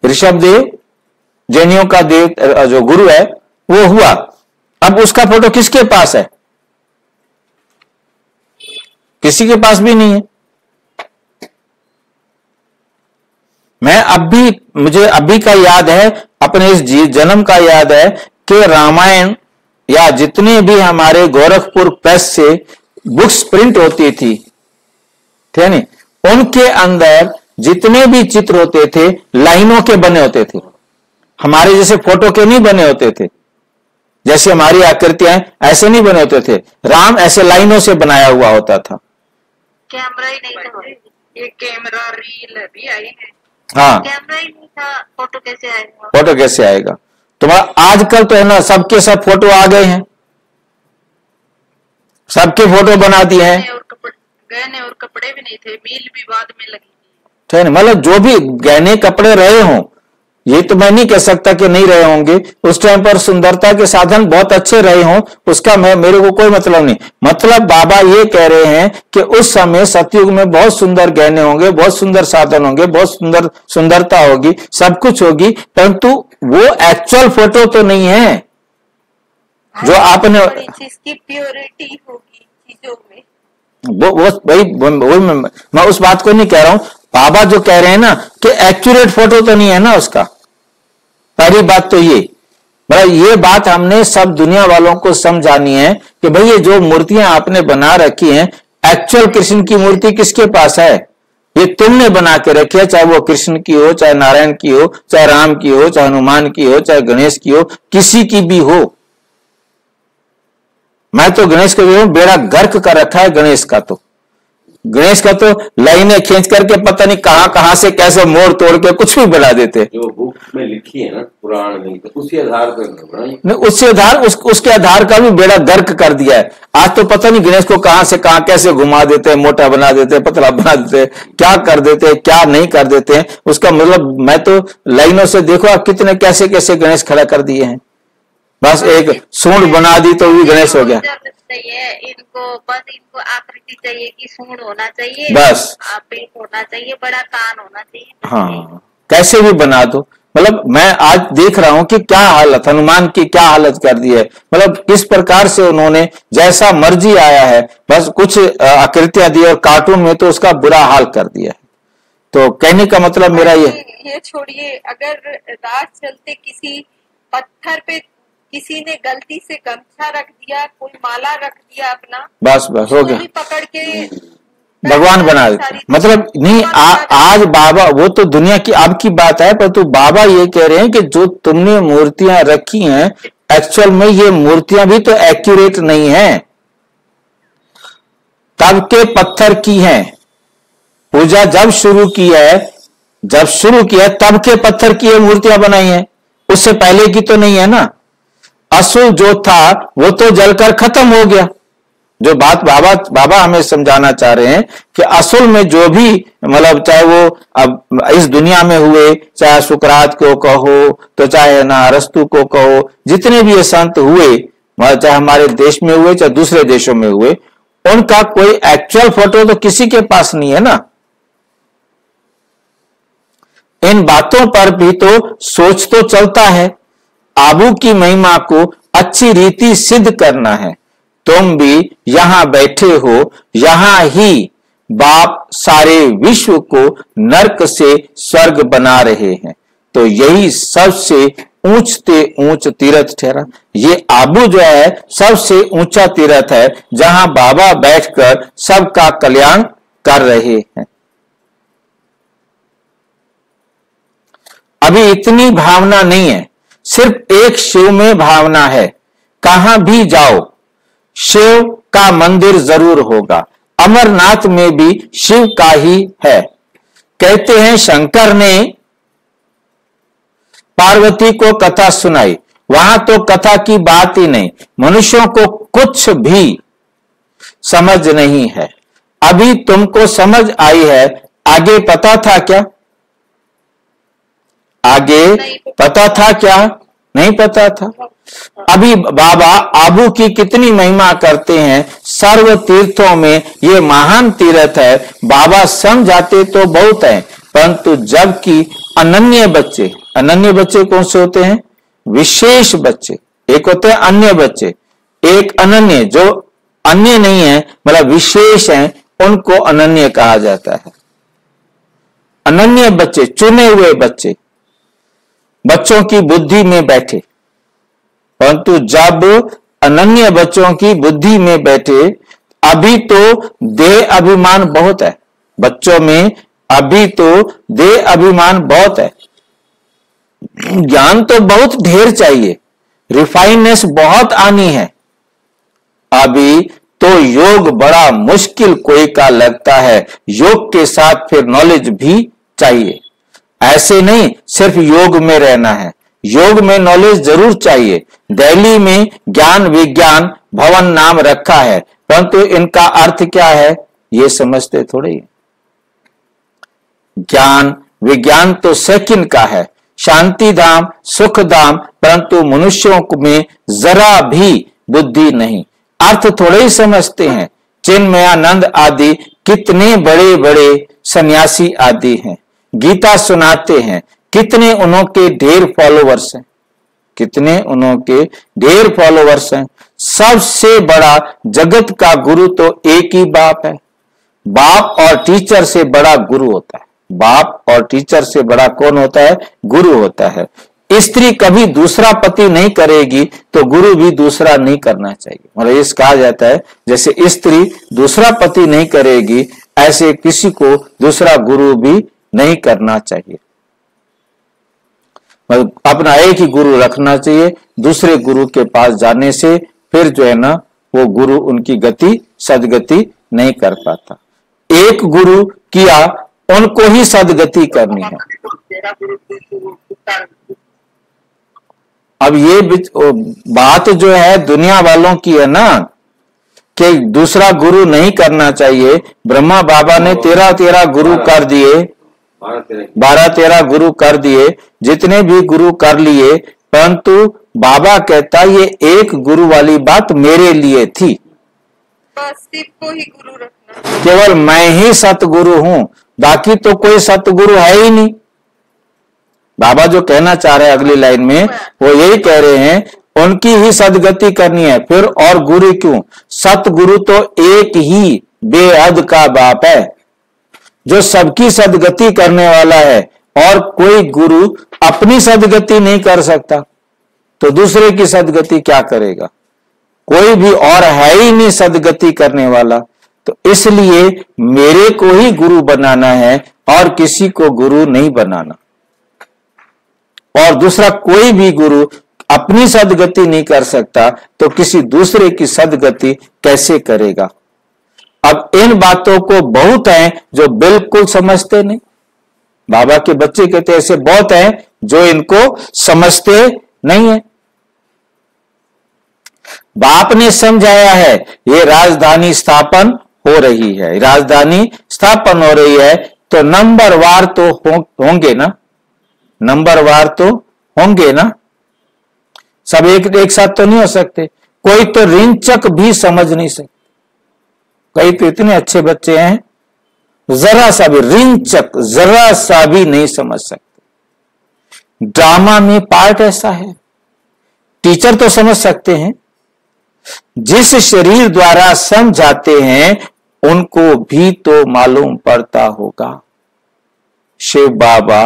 ऋषभ देव जैनियों का देव जो गुरु है वो हुआ। अब उसका फोटो किसके पास है? किसी के पास भी नहीं है। मैं अभी मुझे अभी का याद है, अपने इस जन्म का याद है कि रामायण या जितने भी हमारे गोरखपुर प्रेस से बुक्स प्रिंट होती थी, ठीक है नहीं, उनके अंदर जितने भी चित्र होते थे लाइनों के बने होते थे, हमारे जैसे फोटो के नहीं बने होते थे। जैसे हमारी आकृतियां ऐसे नहीं बने होते थे, राम ऐसे लाइनों से बनाया हुआ होता था। कैमरा ही नहीं था, ये कैमरा रील भी आई है। हाँ, कैमरा ही नहीं था, फोटो कैसे आएगा? फोटो कैसे आएगा? तुम्हारा आजकल तो है ना सबके सब फोटो आ गए हैं, सबके फोटो बना दिए हैं। गहने और कपड़े भी नहीं थे, मील भी बाद में लगी थी। ठीक है, मतलब जो भी गहने कपड़े रहे हों, ये तो मैं नहीं कह सकता कि नहीं रहे होंगे। उस टाइम पर सुंदरता के साधन बहुत अच्छे रहे हों, उसका मैं मेरे को कोई मतलब नहीं। मतलब बाबा ये कह रहे हैं कि उस समय सतयुग में बहुत सुंदर गहने होंगे, बहुत सुंदर साधन होंगे, बहुत सुंदर सुंदरता होगी, सब कुछ होगी, परंतु वो एक्चुअल फोटो तो नहीं है जो आपने। इसकी प्योरिटी होगी चीजों में, मैं उस बात को नहीं कह रहा हूं। बाबा जो कह रहे हैं ना कि एक्यूरेट फोटो तो नहीं है ना उसका, पहली बात तो ये। मतलब ये बात हमने सब दुनिया वालों को समझानी है कि भाई ये जो मूर्तियां आपने बना रखी हैं, एक्चुअल कृष्ण की मूर्ति किसके पास है? ये तुमने बना के रखी है, चाहे वो कृष्ण की हो, चाहे नारायण की हो, चाहे राम की हो, चाहे हनुमान की हो, चाहे गणेश की हो, किसी की भी हो। मैं तो गणेश को बेड़ा गर्क कर रखा है। गणेश का तो लाइनें खींच करके पता नहीं कहां से कैसे मोड़ तोड़ के कुछ भी बना देते। जो बुक में लिखी है ना, पुराण में, उसी आधार पर, उसके आधार का भी बेड़ा गर्क कर दिया है। आज तो पता नहीं गणेश को कहां से कहां कैसे घुमा देते हैं, मोटा बना देते हैं, पतला बना देते हैं, क्या कर देते हैं क्या नहीं कर देते हैं। उसका मतलब मैं तो लाइनों से देखो आप कितने कैसे कैसे गणेश खड़ा कर दिए हैं। बस एक सूंड बना दी तो भी गणेश हो गया। इनको आकृति चाहिए कि सूंड होना चाहिए, बस पेट होना चाहिए, बड़ा कान होना चाहिए। हाँ, कैसे भी बना दो। मतलब मैं आज देख रहा हूँ कि क्या हालत, हनुमान की क्या हालत कर दी है। मतलब किस प्रकार से उन्होंने जैसा मर्जी आया है, बस कुछ आकृतियां दी और कार्टून में तो उसका बुरा हाल कर दिया है। तो कहने का मतलब मेरा ये छोड़िए, अगर रात चलते किसी पत्थर पे किसी ने गलती से गमछा रख दिया, कोई माला रख दिया अपना, बस हो गया, पकड़ के भगवान बना देते। मतलब नहीं, आज बाबा वो तो दुनिया की अब की बात है, परंतु बाबा ये कह रहे हैं कि जो तुमने मूर्तियां रखी हैं, एक्चुअल में ये मूर्तियां भी तो एक्यूरेट नहीं हैं, तब के पत्थर की हैं। पूजा जब शुरू की है तब के पत्थर की ये मूर्तियां बनाई हैं, उससे पहले की तो नहीं है ना। असुर जो था वो तो जलकर खत्म हो गया। जो बात बाबा हमें समझाना चाह रहे हैं कि असुर में जो भी, मतलब चाहे वो अब इस दुनिया में हुए, चाहे सुकरात को कहो तो चाहे ना अरस्तु को कहो, जितने भी ये संत हुए, चाहे हमारे देश में हुए चाहे दूसरे देशों में हुए, उनका कोई एक्चुअल फोटो तो किसी के पास नहीं है ना। इन बातों पर भी तो सोच तो चलता है। आबू की महिमा को अच्छी रीति सिद्ध करना है। तुम भी यहां बैठे हो, यहां ही बाप सारे विश्व को नरक से स्वर्ग बना रहे हैं, तो यही सबसे ऊंचते ऊंच तीर्थ ठहरा। ये आबू जो है सबसे ऊंचा तीर्थ है जहां बाबा बैठकर सबका कल्याण कर रहे हैं। अभी इतनी भावना नहीं है, सिर्फ एक शिव में भावना है। कहां भी जाओ शिव का मंदिर जरूर होगा। अमरनाथ में भी शिव का ही है। कहते हैं शंकर ने पार्वती को कथा सुनाई, वहां तो कथा की बात ही नहीं, मनुष्यों को कुछ भी समझ नहीं है। अभी तुमको समझ आई है, आगे पता था क्या? नहीं पता था। अभी बाबा आबू की कितनी महिमा करते हैं, सर्व तीर्थों में ये महान तीर्थ है। बाबा समझाते तो बहुत है, परंतु जबकि अनन्य बच्चे कौन से होते हैं? विशेष बच्चे। एक होते हैं अन्य बच्चे, एक अनन्य। जो अन्य नहीं है मतलब विशेष है, उनको अनन्य कहा जाता है। अनन्य बच्चे, चुने हुए बच्चे, बच्चों की बुद्धि में बैठे। परंतु जब अनन्य बच्चों की बुद्धि में बैठे, अभी तो देह अभिमान बहुत है बच्चों में, अभी तो देह अभिमान बहुत है। ज्ञान तो बहुत ढेर चाहिए, रिफाइननेस बहुत आनी है। अभी तो योग बड़ा मुश्किल कोई का लगता है, योग के साथ फिर नॉलेज भी चाहिए। ऐसे नहीं सिर्फ योग में रहना है, योग में नॉलेज जरूर चाहिए। दिल्ली में ज्ञान विज्ञान भवन नाम रखा है, परंतु इनका अर्थ क्या है ये समझते थोड़े। ज्ञान विज्ञान तो सेकंड का है, शांति धाम सुख धाम, परंतु मनुष्यों में जरा भी बुद्धि नहीं, अर्थ थोड़े ही समझते हैं। चिन्मयानंद आदि कितने बड़े बड़े सन्यासी आदि हैं, गीता सुनाते हैं, कितने उन्हों के ढेर फॉलोवर्स हैं, कितने उन्हों के ढेर फॉलोवर्स हैं। सबसे बड़ा जगत का गुरु तो एक ही बाप है। बाप और टीचर से बड़ा गुरु होता है, बाप और टीचर से बड़ा कौन होता है? गुरु होता है। स्त्री कभी दूसरा पति नहीं करेगी तो गुरु भी दूसरा नहीं करना चाहिए। मतलब ये कहा जाता है जैसे स्त्री दूसरा पति नहीं करेगी, ऐसे किसी को दूसरा गुरु भी नहीं करना चाहिए। मतलब अपना एक ही गुरु रखना चाहिए, दूसरे गुरु के पास जाने से फिर जो है ना वो गुरु उनकी गति सदगति नहीं कर पाता। एक गुरु किया उनको ही सदगति करनी है। अब ये बात जो है दुनिया वालों की है ना कि दूसरा गुरु नहीं करना चाहिए। ब्रह्मा बाबा ने 13-13 गुरु कर दिए, 12-13 गुरु कर दिए, जितने भी गुरु कर लिए, परंतु बाबा कहता ये एक गुरु वाली बात मेरे लिए थी, को ही गुरु रखना, केवल मैं ही सतगुरु हूं, बाकी तो कोई सतगुरु है ही नहीं। बाबा जो कहना चाह रहे हैं अगली लाइन में वो यही कह रहे हैं, उनकी ही सदगति करनी है, फिर और गुरु क्यों? सतगुरु तो एक ही बेहद का बाप है जो सबकी सदगति करने वाला है, और कोई गुरु अपनी सदगति नहीं कर सकता तो दूसरे की सदगति क्या करेगा? कोई भी और है ही नहीं सदगति करने वाला। तो इसलिए मेरे को ही गुरु बनाना है और किसी को गुरु नहीं बनाना, और दूसरा कोई भी गुरु अपनी सदगति नहीं कर सकता तो किसी दूसरे की सदगति कैसे करेगा? अब इन बातों को बहुत हैं जो बिल्कुल समझते नहीं। बाबा के बच्चे कहते ऐसे बहुत हैं जो इनको समझते नहीं है। बाप ने समझाया है ये राजधानी स्थापन हो रही है, राजधानी स्थापन हो रही है तो नंबरवार तो होंगे ना, नंबरवार तो होंगे ना, सब एक साथ तो नहीं हो सकते। कोई तो रिंचक भी समझ नहीं सकते, कई तो इतने अच्छे बच्चे हैं जरा सा भी रिंचक जरा सा भी नहीं समझ सकते। ड्रामा में पार्ट ऐसा है, टीचर तो समझ सकते हैं, जिस शरीर द्वारा समझाते हैं उनको भी तो मालूम पड़ता होगा। शिव बाबा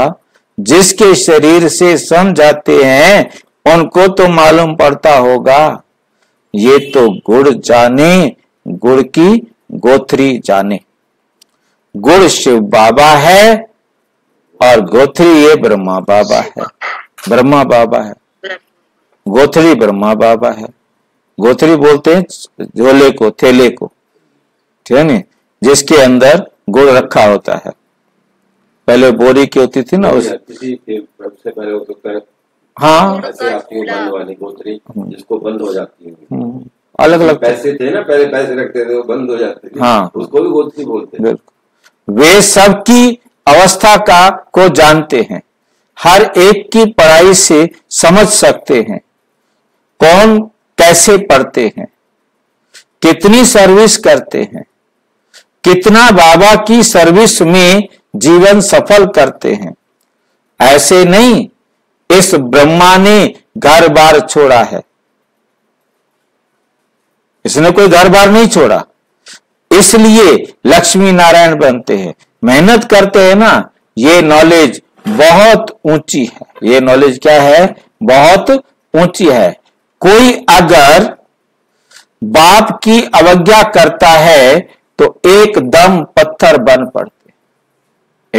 जिसके शरीर से समझाते हैं उनको तो मालूम पड़ता होगा, ये तो गुड़ जाने गुड़ की गोथरी जाने। गुड़ शिव बाबा है और गोथरी ये ब्रह्मा बाबा है, ब्रह्मा बाबा है, गोथरी ब्रह्मा बाबा है। गोथरी बोलते हैं झोले को, थैले को, ठीक है नहीं, जिसके अंदर गुड़ रखा होता है। पहले बोरी की होती थी ना उस पहले, हाँ गोथरी जिसको बंद हो जाती है, अलग अलग पैसे थे ना पहले, पैसे रखते थे वो बंद हो जाते थे, हाँ उसको भी गोथरी बोलते हैं। वे सबकी अवस्था का को जानते हैं, हर एक की पढ़ाई से समझ सकते हैं कौन कैसे पढ़ते हैं, कितनी सर्विस करते हैं, कितना बाबा की सर्विस में जीवन सफल करते हैं। ऐसे नहीं, इस ब्रह्मा ने घर बार छोड़ा है, इसने कोई घर बार नहीं छोड़ा, इसलिए लक्ष्मी नारायण बनते हैं, मेहनत करते हैं ना। ये नॉलेज बहुत ऊंची है, ये नॉलेज क्या है, बहुत ऊंची है। कोई अगर बाप की अवज्ञा करता है तो एकदम पत्थर बन पड़ते,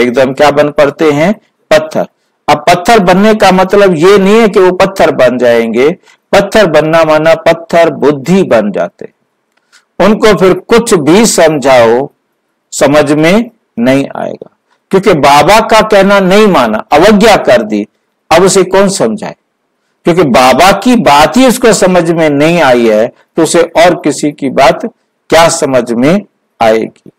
एकदम क्या बन पड़ते हैं, पत्थर। अब पत्थर बनने का मतलब ये नहीं है कि वो पत्थर बन जाएंगे, पत्थर बनना माना पत्थर बुद्धि बन जाते, उनको फिर कुछ भी समझाओ समझ में नहीं आएगा, क्योंकि बाबा का कहना नहीं माना, अवज्ञा कर दी। अब उसे कौन समझाए, क्योंकि बाबा की बात ही उसको समझ में नहीं आई है तो उसे और किसी की बात क्या समझ में आएगी।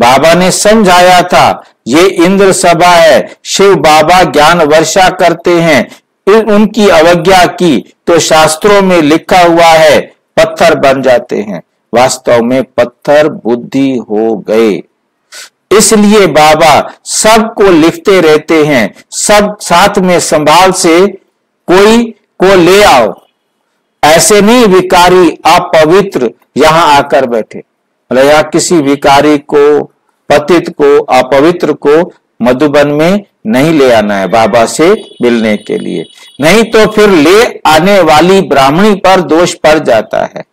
बाबा ने समझाया था ये इंद्र सभा है, शिव बाबा ज्ञान वर्षा करते हैं, उनकी अवज्ञा की तो शास्त्रों में लिखा हुआ है पत्थर बन जाते हैं, वास्तव में पत्थर बुद्धि हो गए। इसलिए बाबा सबको लिखते रहते हैं, सब साथ में संभाल से कोई को ले आओ, ऐसे नहीं विकारी अपवित्र यहां आकर बैठे, मतलब यहां किसी विकारी को, पतित को, अपवित्र को मधुबन में नहीं ले आना है बाबा से मिलने के लिए, नहीं तो फिर ले आने वाली ब्राह्मणी पर दोष पड़ जाता है।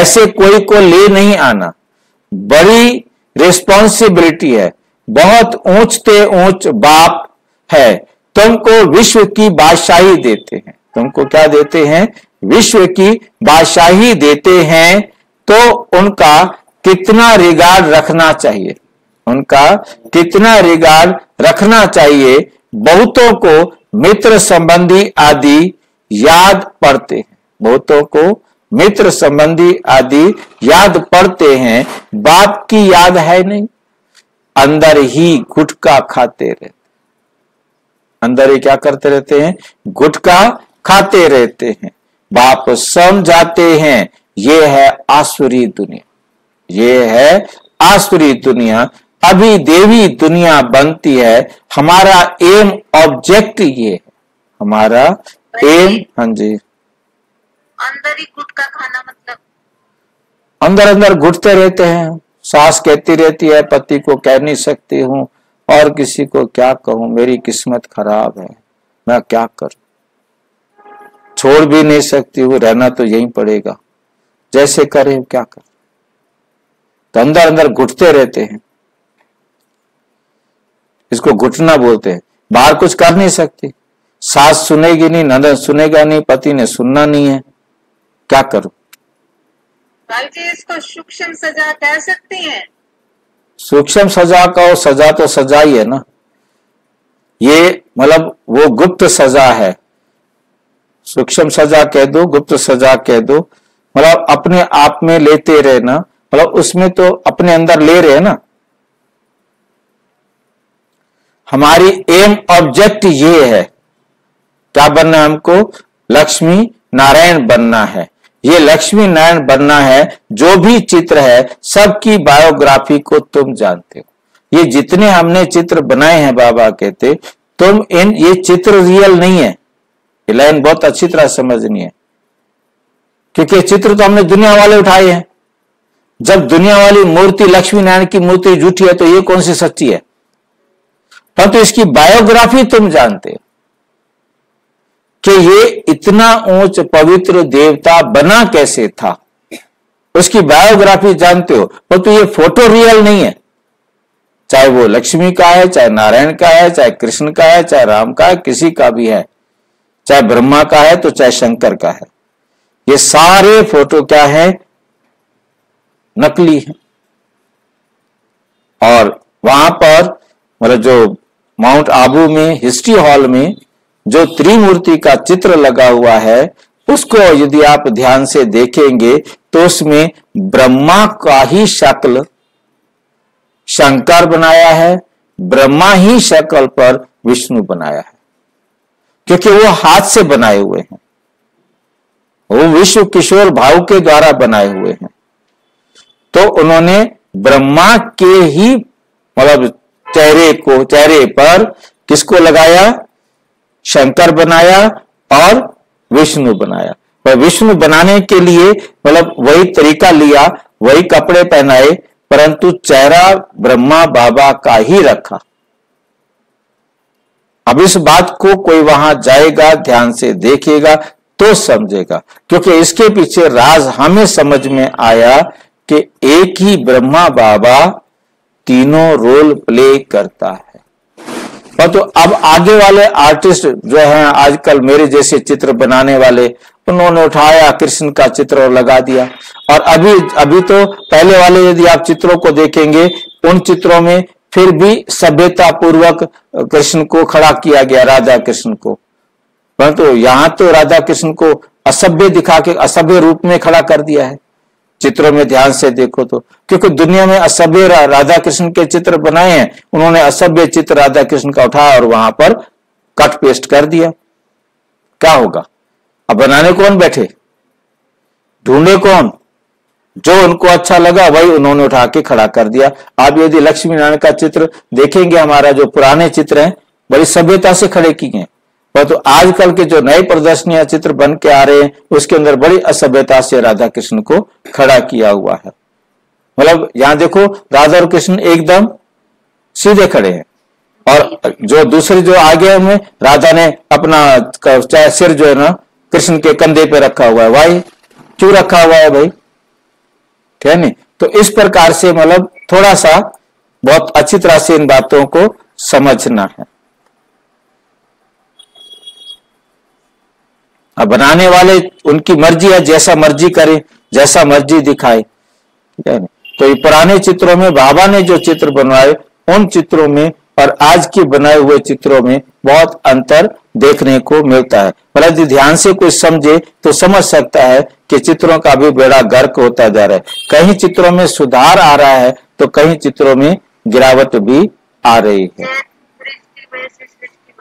ऐसे कोई को ले नहीं आना, बड़ी रिस्पॉन्सिबिलिटी है, बहुत ऊंचते ऊंच बाप है, तुमको विश्व की बादशाही देते हैं, तुमको क्या देते हैं, विश्व की बादशाही देते हैं, तो उनका कितना रिगार्ड रखना चाहिए, उनका कितना रिगार्ड रखना चाहिए। बहुतों को मित्र संबंधी आदि याद पड़ते हैं, बहुतों को मित्र संबंधी आदि याद पड़ते हैं, बाप की याद है नहीं, अंदर ही गुटखा खाते रहते, अंदर ही क्या करते रहते हैं, गुटखा खाते रहते हैं। बाप समझाते हैं ये है आसुरी दुनिया, ये है आसुरी दुनिया, अभी देवी दुनिया बनती है। हमारा एम ऑब्जेक्ट ये है, हमारा एम, हाँ जी, अंदर ही गुटखा खाना मतलब अंदर अंदर घुटते रहते हैं, सास कहती रहती है पति को कह नहीं सकती हूं और किसी को क्या कहूं, मेरी किस्मत खराब है, मैं क्या करूं, छोड़ भी नहीं सकती हूं, रहना तो यहीं पड़ेगा, जैसे करे क्या कर, तो अंदर अंदर घुटते रहते हैं, इसको घुटना बोलते हैं। बाहर कुछ कर नहीं सकती, सास सुनेगी नहीं, नंदन सुनेगा नहीं, पति ने सुनना नहीं है, क्या करूं। इसको सूक्ष्म सजा कह सकते हैं, सूक्ष्म सजा का, सजा तो सजा ही है ना, ये मतलब वो गुप्त सजा है, सूक्ष्म सजा कह दो, गुप्त सजा कह दो, मतलब अपने आप में लेते रहना, मतलब उसमें तो अपने अंदर ले रहे हैं ना। हमारी एम ऑब्जेक्ट ये है, क्या बनना है हमको, लक्ष्मी नारायण बनना है। ये लक्ष्मी नारायण बनना है, जो भी चित्र है सबकी बायोग्राफी को तुम जानते हो, ये जितने हमने चित्र बनाए हैं बाबा कहते तुम इन, ये चित्र रियल नहीं है, ये लाइन बहुत अच्छी तरह समझनी है, क्योंकि ये चित्र तो हमने दुनिया वाले उठाए हैं। जब दुनिया वाली मूर्ति लक्ष्मी नारायण की मूर्ति झूठी है तो ये कौन सी सच्ची है, परंतु तो इसकी बायोग्राफी तुम जानते हो कि ये इतना ऊंच पवित्र देवता बना कैसे था, उसकी बायोग्राफी जानते हो, पर तो ये फोटो रियल नहीं है, चाहे वो लक्ष्मी का है, चाहे नारायण का है, चाहे कृष्ण का है, चाहे राम का है, किसी का भी है, चाहे ब्रह्मा का है तो चाहे शंकर का है, ये सारे फोटो क्या है, नकली है। और वहां पर मतलब जो माउंट आबू में हिस्ट्री हॉल में जो त्रिमूर्ति का चित्र लगा हुआ है उसको यदि आप ध्यान से देखेंगे तो उसमें ब्रह्मा का ही शक्ल शंकर बनाया है, ब्रह्मा ही शक्ल पर विष्णु बनाया है, क्योंकि वो हाथ से बनाए हुए हैं, वो विश्व किशोर भाव के द्वारा बनाए हुए हैं। तो उन्होंने ब्रह्मा के ही मतलब चेहरे पर किसको लगाया? शंकर बनाया और विष्णु बनाया। पर विष्णु बनाने के लिए मतलब वही तरीका लिया, वही कपड़े पहनाए, परंतु चेहरा ब्रह्मा बाबा का ही रखा। अब इस बात को कोई वहां जाएगा, ध्यान से देखेगा तो समझेगा, क्योंकि इसके पीछे राज हमें समझ में आया कि एक ही ब्रह्मा बाबा तीनों रोल प्ले करता है। तो अब आगे वाले आर्टिस्ट जो हैं आजकल मेरे जैसे चित्र बनाने वाले, उन्होंने उठाया कृष्ण का चित्र और लगा दिया। और अभी तो पहले वाले यदि आप चित्रों को देखेंगे, उन चित्रों में फिर भी सभ्यता पूर्वक कृष्ण को खड़ा किया गया, राधा कृष्ण को, परंतु यहां तो राधा कृष्ण को असभ्य दिखा के असभ्य रूप में खड़ा कर दिया है। चित्रों में ध्यान से देखो तो, क्योंकि दुनिया में असभ्य राधा कृष्ण के चित्र बनाए हैं, उन्होंने असभ्य चित्र राधा कृष्ण का उठाया और वहां पर कट पेस्ट कर दिया। क्या होगा? अब बनाने कौन बैठे, ढूंढे कौन? जो उनको अच्छा लगा वही उन्होंने उठा के खड़ा कर दिया। आप यदि लक्ष्मी नारायण का चित्र देखेंगे, हमारा जो पुराने चित्र हैं बड़ी सभ्यता से खड़े किए हैं, परंतु तो आजकल के जो नए प्रदर्शनियां चित्र बन के आ रहे हैं उसके अंदर बड़ी असभ्यता से राधा कृष्ण को खड़ा किया हुआ है। मतलब यहां देखो राधा और कृष्ण एकदम सीधे खड़े हैं, और जो दूसरे जो आगे हैं राधा ने अपना सिर जो है ना कृष्ण के कंधे पे रखा हुआ है। भाई क्यों रखा हुआ है भाई? ठीक है नहीं? तो इस प्रकार से मतलब थोड़ा सा बहुत अच्छी तरह से इन बातों को समझना है। अब बनाने वाले उनकी मर्जी है, जैसा मर्जी करे, जैसा मर्जी दिखाए। तो ये पुराने चित्रों में बाबा ने जो चित्र बनवाए उन चित्रों में और आज के बनाए हुए चित्रों में बहुत अंतर देखने को मिलता है। पर यदि ध्यान से कोई समझे तो समझ सकता है कि चित्रों का भी बेड़ा गर्क होता जा रहा है। कहीं चित्रों में सुधार आ रहा है तो कहीं चित्रों में गिरावट भी आ रही है।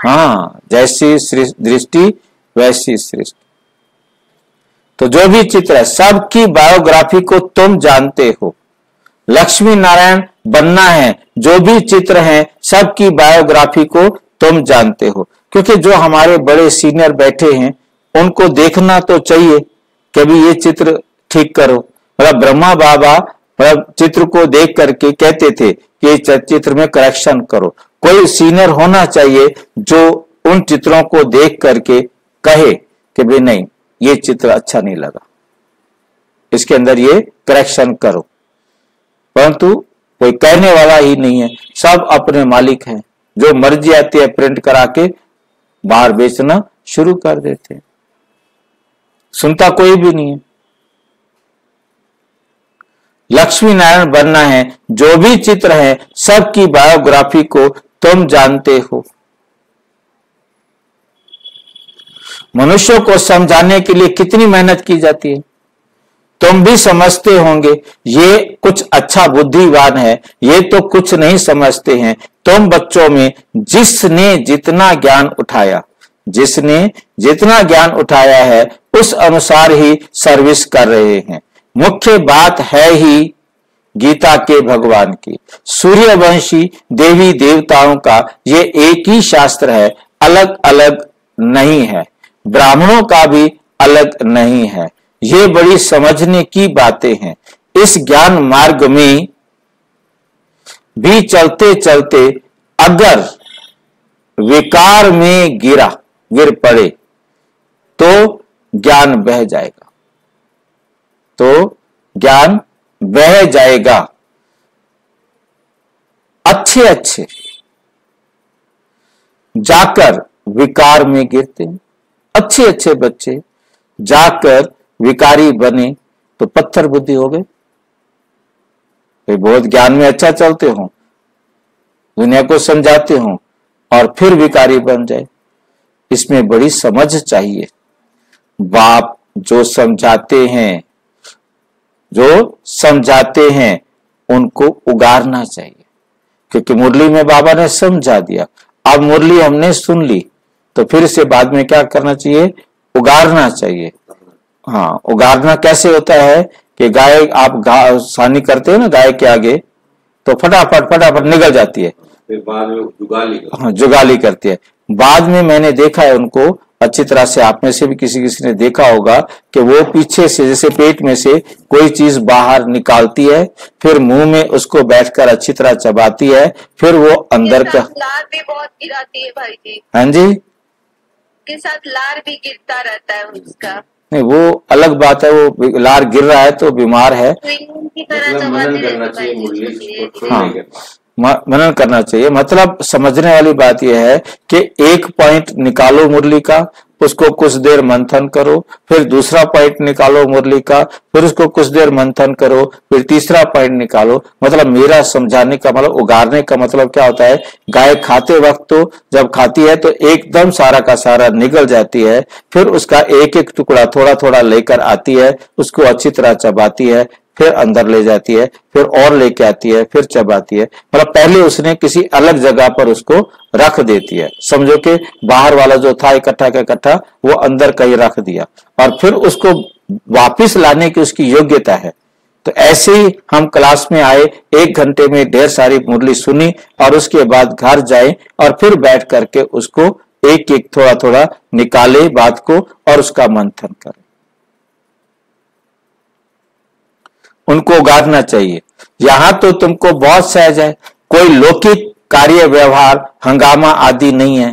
हाँ, जैसी दृष्टि वैसी सृष्टि। तो जो भी चित्र है सबकी बायोग्राफी को तुम जानते हो। लक्ष्मी नारायण बनना है, जो भी चित्र हैं सबकी बायोग्राफी को तुम जानते हो, क्योंकि जो हमारे बड़े सीनियर बैठे हैं उनको देखना तो चाहिए कि अभी ये चित्र ठीक करो। मतलब ब्रह्मा बाबा मतलब चित्र को देख करके कहते थे कि चित्र में करेक्शन करो। कोई सीनियर होना चाहिए जो उन चित्रों को देख करके कहे कि भाई नहीं, ये चित्र अच्छा नहीं लगा, इसके अंदर ये करेक्शन करो। परंतु कोई कहने वाला ही नहीं है, सब अपने मालिक हैं, जो मर्जी आती है प्रिंट करा के बाहर बेचना शुरू कर देते हैं, सुनता कोई भी नहीं है। लक्ष्मी नारायण बनना है, जो भी चित्र है सबकी बायोग्राफी को तुम जानते हो। मनुष्यों को समझाने के लिए कितनी मेहनत की जाती है, तुम भी समझते होंगे। ये कुछ अच्छा बुद्धिवान है, ये तो कुछ नहीं समझते हैं। तुम बच्चों में जिसने जितना ज्ञान उठाया, जिसने जितना ज्ञान उठाया है उस अनुसार ही सर्विस कर रहे हैं। मुख्य बात है ही गीता के भगवान की। सूर्यवंशी देवी देवताओं का ये एक ही शास्त्र है, अलग अलग नहीं है। ब्राह्मणों का भी अलग नहीं है। ये बड़ी समझने की बातें हैं। इस ज्ञान मार्ग में भी चलते चलते अगर विकार में गिर पड़े तो ज्ञान बह जाएगा, तो ज्ञान बह जाएगा। अच्छे जाकर विकार में गिरते हैं, अच्छे बच्चे जाकर विकारी बने तो पत्थर बुद्धि हो गए। तो बहुत ज्ञान में अच्छा चलते हो, दुनिया को समझाते हो और फिर विकारी बन जाए, इसमें बड़ी समझ चाहिए। बाप जो समझाते हैं, उनको उगारना चाहिए, क्योंकि मुरली में बाबा ने समझा दिया। अब मुरली हमने सुन ली तो फिर से बाद में क्या करना चाहिए, उगाड़ना चाहिए। हाँ, उगाड़ना कैसे होता है कि गाय आप सानी करते हो ना गाय के आगे तो फटाफट फटाफट निकल जाती है, फिर बाद में जुगाली जुगाली करती है। बाद में मैंने देखा है उनको अच्छी तरह से, आप में से भी किसी किसी ने देखा होगा कि वो पीछे से जैसे पेट में से कोई चीज बाहर निकालती है, फिर मुंह में उसको बैठकर अच्छी तरह चबाती है, फिर वो अंदर का लार भी बहुत गिराती है भाई जी। हाँ जी, के साथ लार भी गिरता रहता है उसका। नहीं वो अलग बात है, वो लार गिर रहा है तो बीमार है, मनन करना चाहिए। मतलब समझने वाली बात यह है कि एक पॉइंट निकालो मुरली का, उसको कुछ देर मंथन करो, फिर दूसरा पॉइंट निकालो मुरली का, फिर उसको कुछ देर मंथन करो, फिर तीसरा पॉइंट निकालो। मतलब मेरा समझाने का मतलब उगारने का मतलब क्या होता है, गाय खाते वक्त तो जब खाती है तो एकदम सारा का सारा निगल जाती है, फिर उसका एक एक टुकड़ा थोड़ा थोड़ा लेकर आती है, उसको अच्छी तरह चबाती है, फिर अंदर ले जाती है, फिर और लेके आती है, फिर चबाती है। मतलब पहले उसने किसी अलग जगह पर उसको रख देती है, समझो कि बाहर वाला जो था इकट्ठा का इकट्ठा वो अंदर कहीं रख दिया, और फिर उसको वापस लाने की उसकी योग्यता है। तो ऐसे ही हम क्लास में आए, एक घंटे में ढेर सारी मुरली सुनी और उसके बाद घर जाए और फिर बैठ करके उसको एक एक थोड़ा थोड़ा निकाले बात को और उसका मंथन करें। उनको उगाड़ना चाहिए। यहाँ तो तुमको बहुत सहज है, कोई लौकिक कार्य व्यवहार हंगामा आदि नहीं है।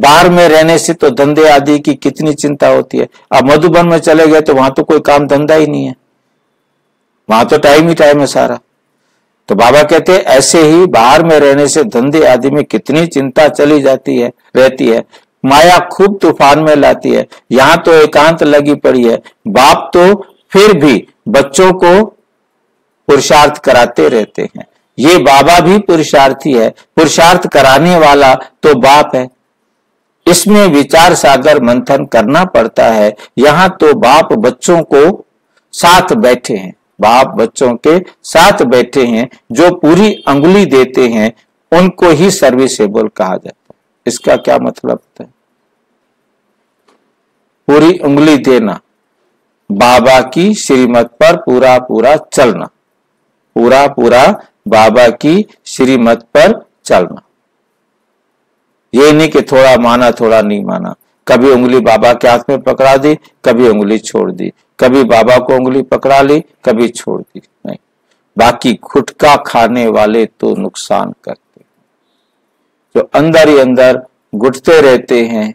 बाहर में रहने से तो धंधे आदि की कितनी चिंता होती है। अब मधुबन में चले गए तो वहां तो कोई काम धंधा ही नहीं है, वहां तो टाइम ही टाइम है सारा। तो बाबा कहते हैं ऐसे ही बाहर में रहने से धंधे आदि में कितनी चिंता चली जाती है, रहती है, माया खूब तूफान में लाती है। यहाँ तो एकांत लगी पड़ी है, बाप तो फिर भी बच्चों को पुरुषार्थ कराते रहते हैं। ये बाबा भी पुरुषार्थी है, पुरुषार्थ कराने वाला तो बाप है। इसमें विचार सागर मंथन करना पड़ता है। यहाँ तो बाप बच्चों को साथ बैठे हैं, बाप बच्चों के साथ बैठे हैं, जो पूरी अंगुली देते हैं उनको ही सर्विसेबल कहा जाता है। इसका क्या मतलब है, पूरी उंगली देना, बाबा की श्रीमत पर पूरा पूरा चलना, पूरा पूरा बाबा की श्रीमत पर चलना। ये नहीं कि थोड़ा माना थोड़ा नहीं माना, कभी उंगली बाबा के हाथ में पकड़ा दी, कभी उंगली छोड़ दी, कभी बाबा को उंगली पकड़ा ली, कभी छोड़ दी, नहीं। बाकी गुटखा खाने वाले तो नुकसान करते हैं, जो अंदर ही अंदर गुटते रहते हैं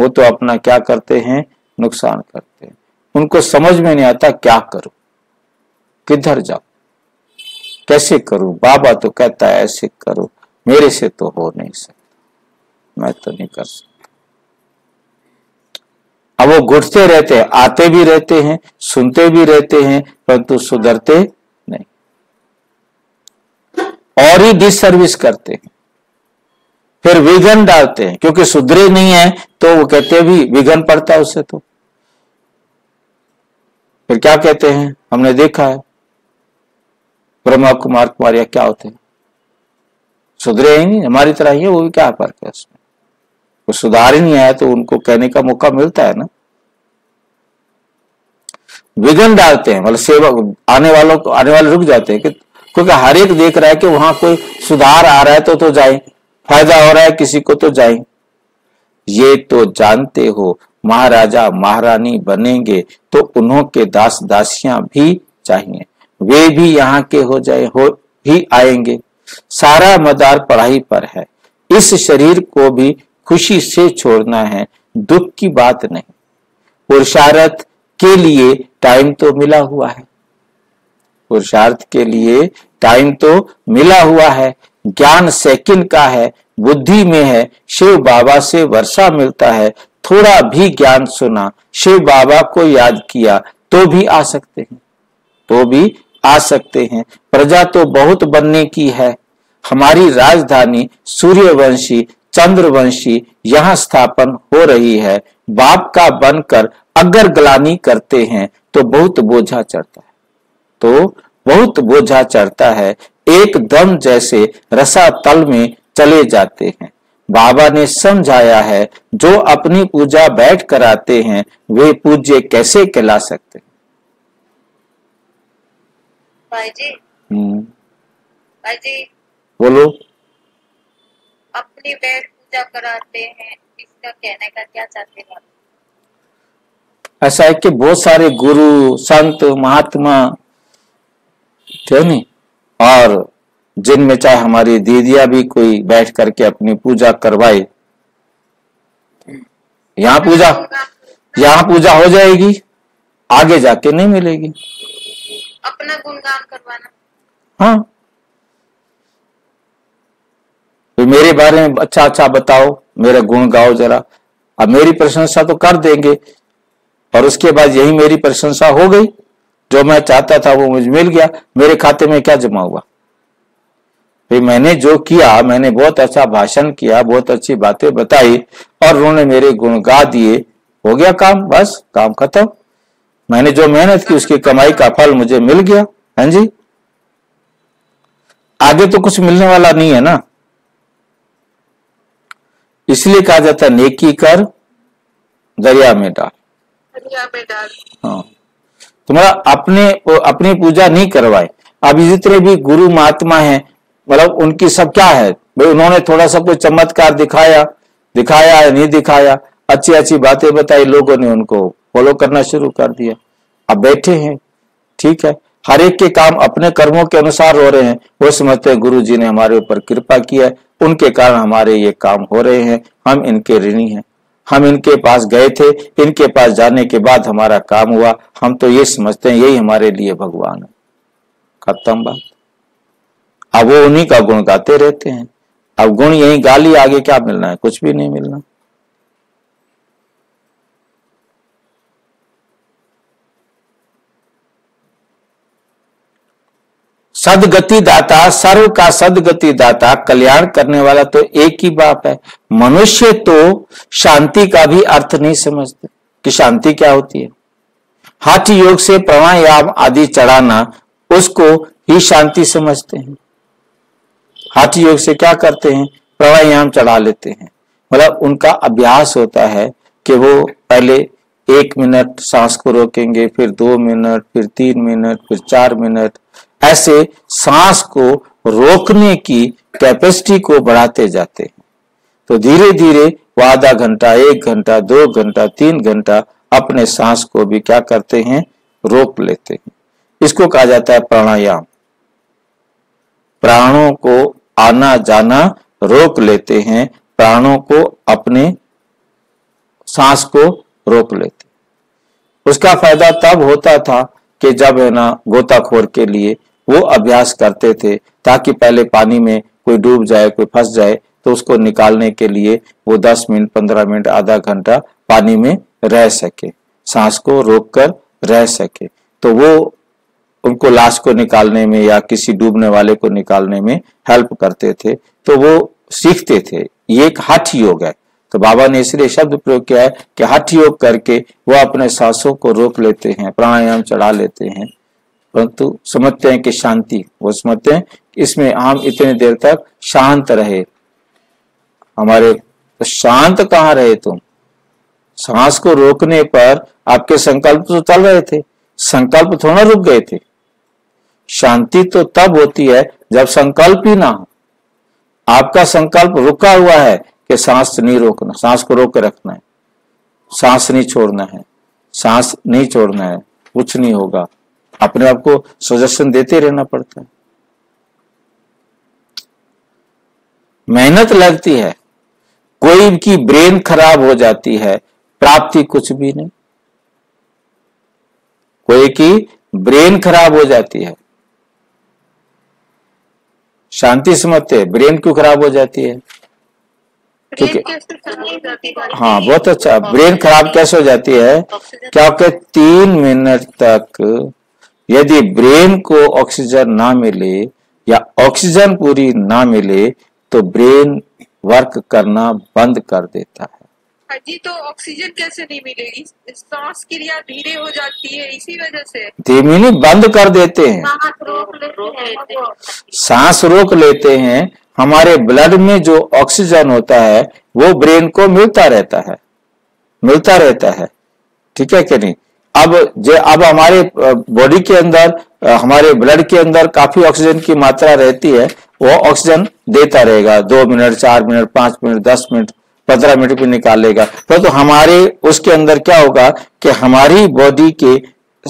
वो तो अपना क्या करते हैं, नुकसान करते हैं। उनको समझ में नहीं आता क्या करूं, किधर जाऊं, कैसे करूं। बाबा तो कहता है ऐसे करो, मेरे से तो हो नहीं सकता, मैं तो नहीं कर सकता। अब वो घुटते रहते हैं, आते भी रहते हैं, सुनते भी रहते हैं, परंतु सुधरते नहीं और ही डिसर्विस करते हैं, फिर विघन डालते हैं। क्योंकि सुधरे नहीं है तो वो कहते भी विघन पड़ता है उससे, तो फिर क्या कहते हैं, हमने देखा है ब्रह्मा कुमार कुमारिया क्या होते हैं, सुधरे ही नहीं, हमारी तरह ही है, वो भी क्या फर्क है उसमें, वो सुधार ही नहीं आया तो उनको कहने का मौका मिलता है ना। विघ्न डालते हैं, मतलब सेवा आने वाले रुक जाते हैं, क्योंकि हर एक देख रहा है कि वहां कोई सुधार आ रहा है तो जाए, फायदा हो रहा है किसी को तो जाए। ये तो जानते हो महाराजा महारानी बनेंगे तो उन्हों के दास दासियां भी चाहिए, वे भी यहाँ के हो ही आएंगे। सारा मदार पढ़ाई पर है, इस शरीर को भी खुशी से छोड़ना है, दुख की बात नहीं। पुरुषार्थ के लिए टाइम तो मिला हुआ है, पुरुषार्थ के लिए टाइम तो मिला हुआ है। ज्ञान सेकंड का है, बुद्धि में है, शिव बाबा से वर्षा मिलता है। थोड़ा भी ज्ञान सुना, शिव बाबा को याद किया तो भी आ सकते हैं, तो भी आ सकते हैं। प्रजा तो बहुत बनने की है, हमारी राजधानी सूर्यवंशी चंद्रवंशी यहाँ स्थापन हो रही है। बाप का बनकर अगर ग्लानी करते हैं तो बहुत बोझा चढ़ता है, तो बहुत बोझा चढ़ता है, एकदम जैसे रसातल में चले जाते हैं। बाबा ने समझाया है, जो अपनी पूजा बैठ कराते हैं वे पूज्य कैसे कहला सकते हैं? भाई जी बोलो, अपनी बैठ पूजा कराते हैं, इसका कहने का क्या चाहते हैं? ऐसा है कि बहुत सारे गुरु, संत, महात्मा थे नहीं, और जिनमें चाहे हमारी दीदियां भी कोई बैठ करके अपनी पूजा करवाए, यहाँ पूजा हो जाएगी, आगे जाके नहीं मिलेगी। अपना गुणगान करवाना, हाँ, तो मेरे बारे में अच्छा अच्छा बताओ, मेरा गुण गाओ जरा, अब मेरी प्रशंसा तो कर देंगे, और उसके बाद यही मेरी प्रशंसा हो गई, जो मैं चाहता था वो मुझे मिल गया, मेरे खाते में क्या जमा हुआ? फिर मैंने जो किया, मैंने बहुत अच्छा भाषण किया, बहुत अच्छी बातें बताई, और उन्होंने मेरे गुण गा दिए, हो गया काम, बस काम खत्म। मैंने जो मेहनत की उसकी कमाई का फल मुझे मिल गया। हाँ जी, आगे तो कुछ मिलने वाला नहीं है ना। इसलिए कहा जाता नेकी कर दरिया में डाल, हाँ, तुम्हारा अपनी पूजा नहीं करवाए। अब जितने भी गुरु महात्मा हैं, मतलब उनकी सब क्या है भाई, उन्होंने थोड़ा सा कोई चमत्कार दिखाया या नहीं दिखाया, अच्छी अच्छी बातें बताई, लोगों ने उनको फॉलो करना शुरू कर दिया। अब बैठे हैं, ठीक है, हर एक के काम अपने कर्मों के अनुसार हो रहे हैं, वो समझते हैं गुरु जी ने हमारे ऊपर कृपा किया है, उनके कारण हमारे ये काम हो रहे हैं, हम इनके ऋणी हैं, हम इनके पास गए थे, इनके पास जाने के बाद हमारा काम हुआ, हम तो ये समझते हैं यही हमारे लिए भगवान है। खत्म बात। अब वो उन्हीं का गुण गाते रहते हैं। अब गुण यही गाली, आगे क्या मिलना है? कुछ भी नहीं मिलना। सदगति दाता, सर्व का सदगति दाता, कल्याण करने वाला तो एक ही बाप है। मनुष्य तो शांति का भी अर्थ नहीं समझते कि शांति क्या होती है। हाथ योग से प्राणायाम आदि चढ़ाना, उसको ही शांति समझते हैं। हाथ योग से क्या करते हैं? प्राणायाम चढ़ा लेते हैं, मतलब उनका अभ्यास होता है कि वो पहले 1 मिनट सांस को रोकेंगे, फिर 2 मिनट, फिर 3 मिनट, फिर 4 मिनट, ऐसे सांस को रोकने की कैपेसिटी को बढ़ाते जाते हैं। तो धीरे धीरे वो आधा घंटा, 1 घंटा, 2 घंटा, 3 घंटा अपने सांस को भी क्या करते हैं? रोक लेते हैं। इसको कहा जाता है प्राणायाम। प्राणों को आना जाना रोक लेते हैं, प्राणों को अपने सांस को रोक लेते। उसका फायदा तब होता था कि जब है ना गोताखोर के लिए वो अभ्यास करते थे, ताकि पहले पानी में कोई डूब जाए, कोई फंस जाए, तो उसको निकालने के लिए वो 10 मिनट, 15 मिनट, आधा घंटा पानी में रह सके, सांस को रोक कर रह सके, तो वो उनको लाश को निकालने में या किसी डूबने वाले को निकालने में हेल्प करते थे। तो वो सीखते थे, ये एक हठ योग है। तो बाबा ने इसलिए शब्द प्रयोग किया है कि हठ योग करके वो अपने सांसों को रोक लेते हैं, प्राणायाम चढ़ा लेते हैं, परंतु समझते हैं कि शांति, वो समझते हैं कि इसमें हम इतने देर तक शांत रहे। हमारे तो शांत कहाँ रहे तुम? सांस को रोकने पर आपके संकल्प तो चल रहे थे, संकल्प थोड़ा रुक गए थे। शांति तो तब होती है जब संकल्प ही ना हो। आपका संकल्प रुका हुआ है कि सांस नहीं रोकना, सांस को रोक के रखना है, सांस नहीं छोड़ना है, सांस नहीं छोड़ना है, कुछ नहीं होगा, अपने आप को सजेशन देते रहना पड़ता है, मेहनत लगती है। कोई की ब्रेन खराब हो जाती है, प्राप्ति कुछ भी नहीं। कोई की ब्रेन खराब हो जाती है, शांति समझते हैं, ब्रेन क्यों खराब हो जाती है? क्योंकि हाँ, बहुत अच्छा, ब्रेन खराब कैसे हो जाती है? क्योंकि 3 मिनट तक यदि ब्रेन को ऑक्सीजन ना मिले या ऑक्सीजन पूरी ना मिले तो ब्रेन वर्क करना बंद कर देता है। जी, तो ऑक्सीजन कैसे नहीं मिलेगी? सांस क्रिया धीरे हो जाती है, इसी वजह से धीमी बंद कर देते हैं, सांस रोक लेते हैं। हमारे ब्लड में जो ऑक्सीजन होता है वो ब्रेन को मिलता रहता है, ठीक है कि नहीं। अब हमारे बॉडी के अंदर, हमारे ब्लड के अंदर काफी ऑक्सीजन की मात्रा रहती है, वो ऑक्सीजन देता रहेगा, 2 minute, 4 minute, 5 minute, 10 minute, 15 minute भी निकालेगा। तो हमारे उसके अंदर क्या होगा कि हमारी बॉडी के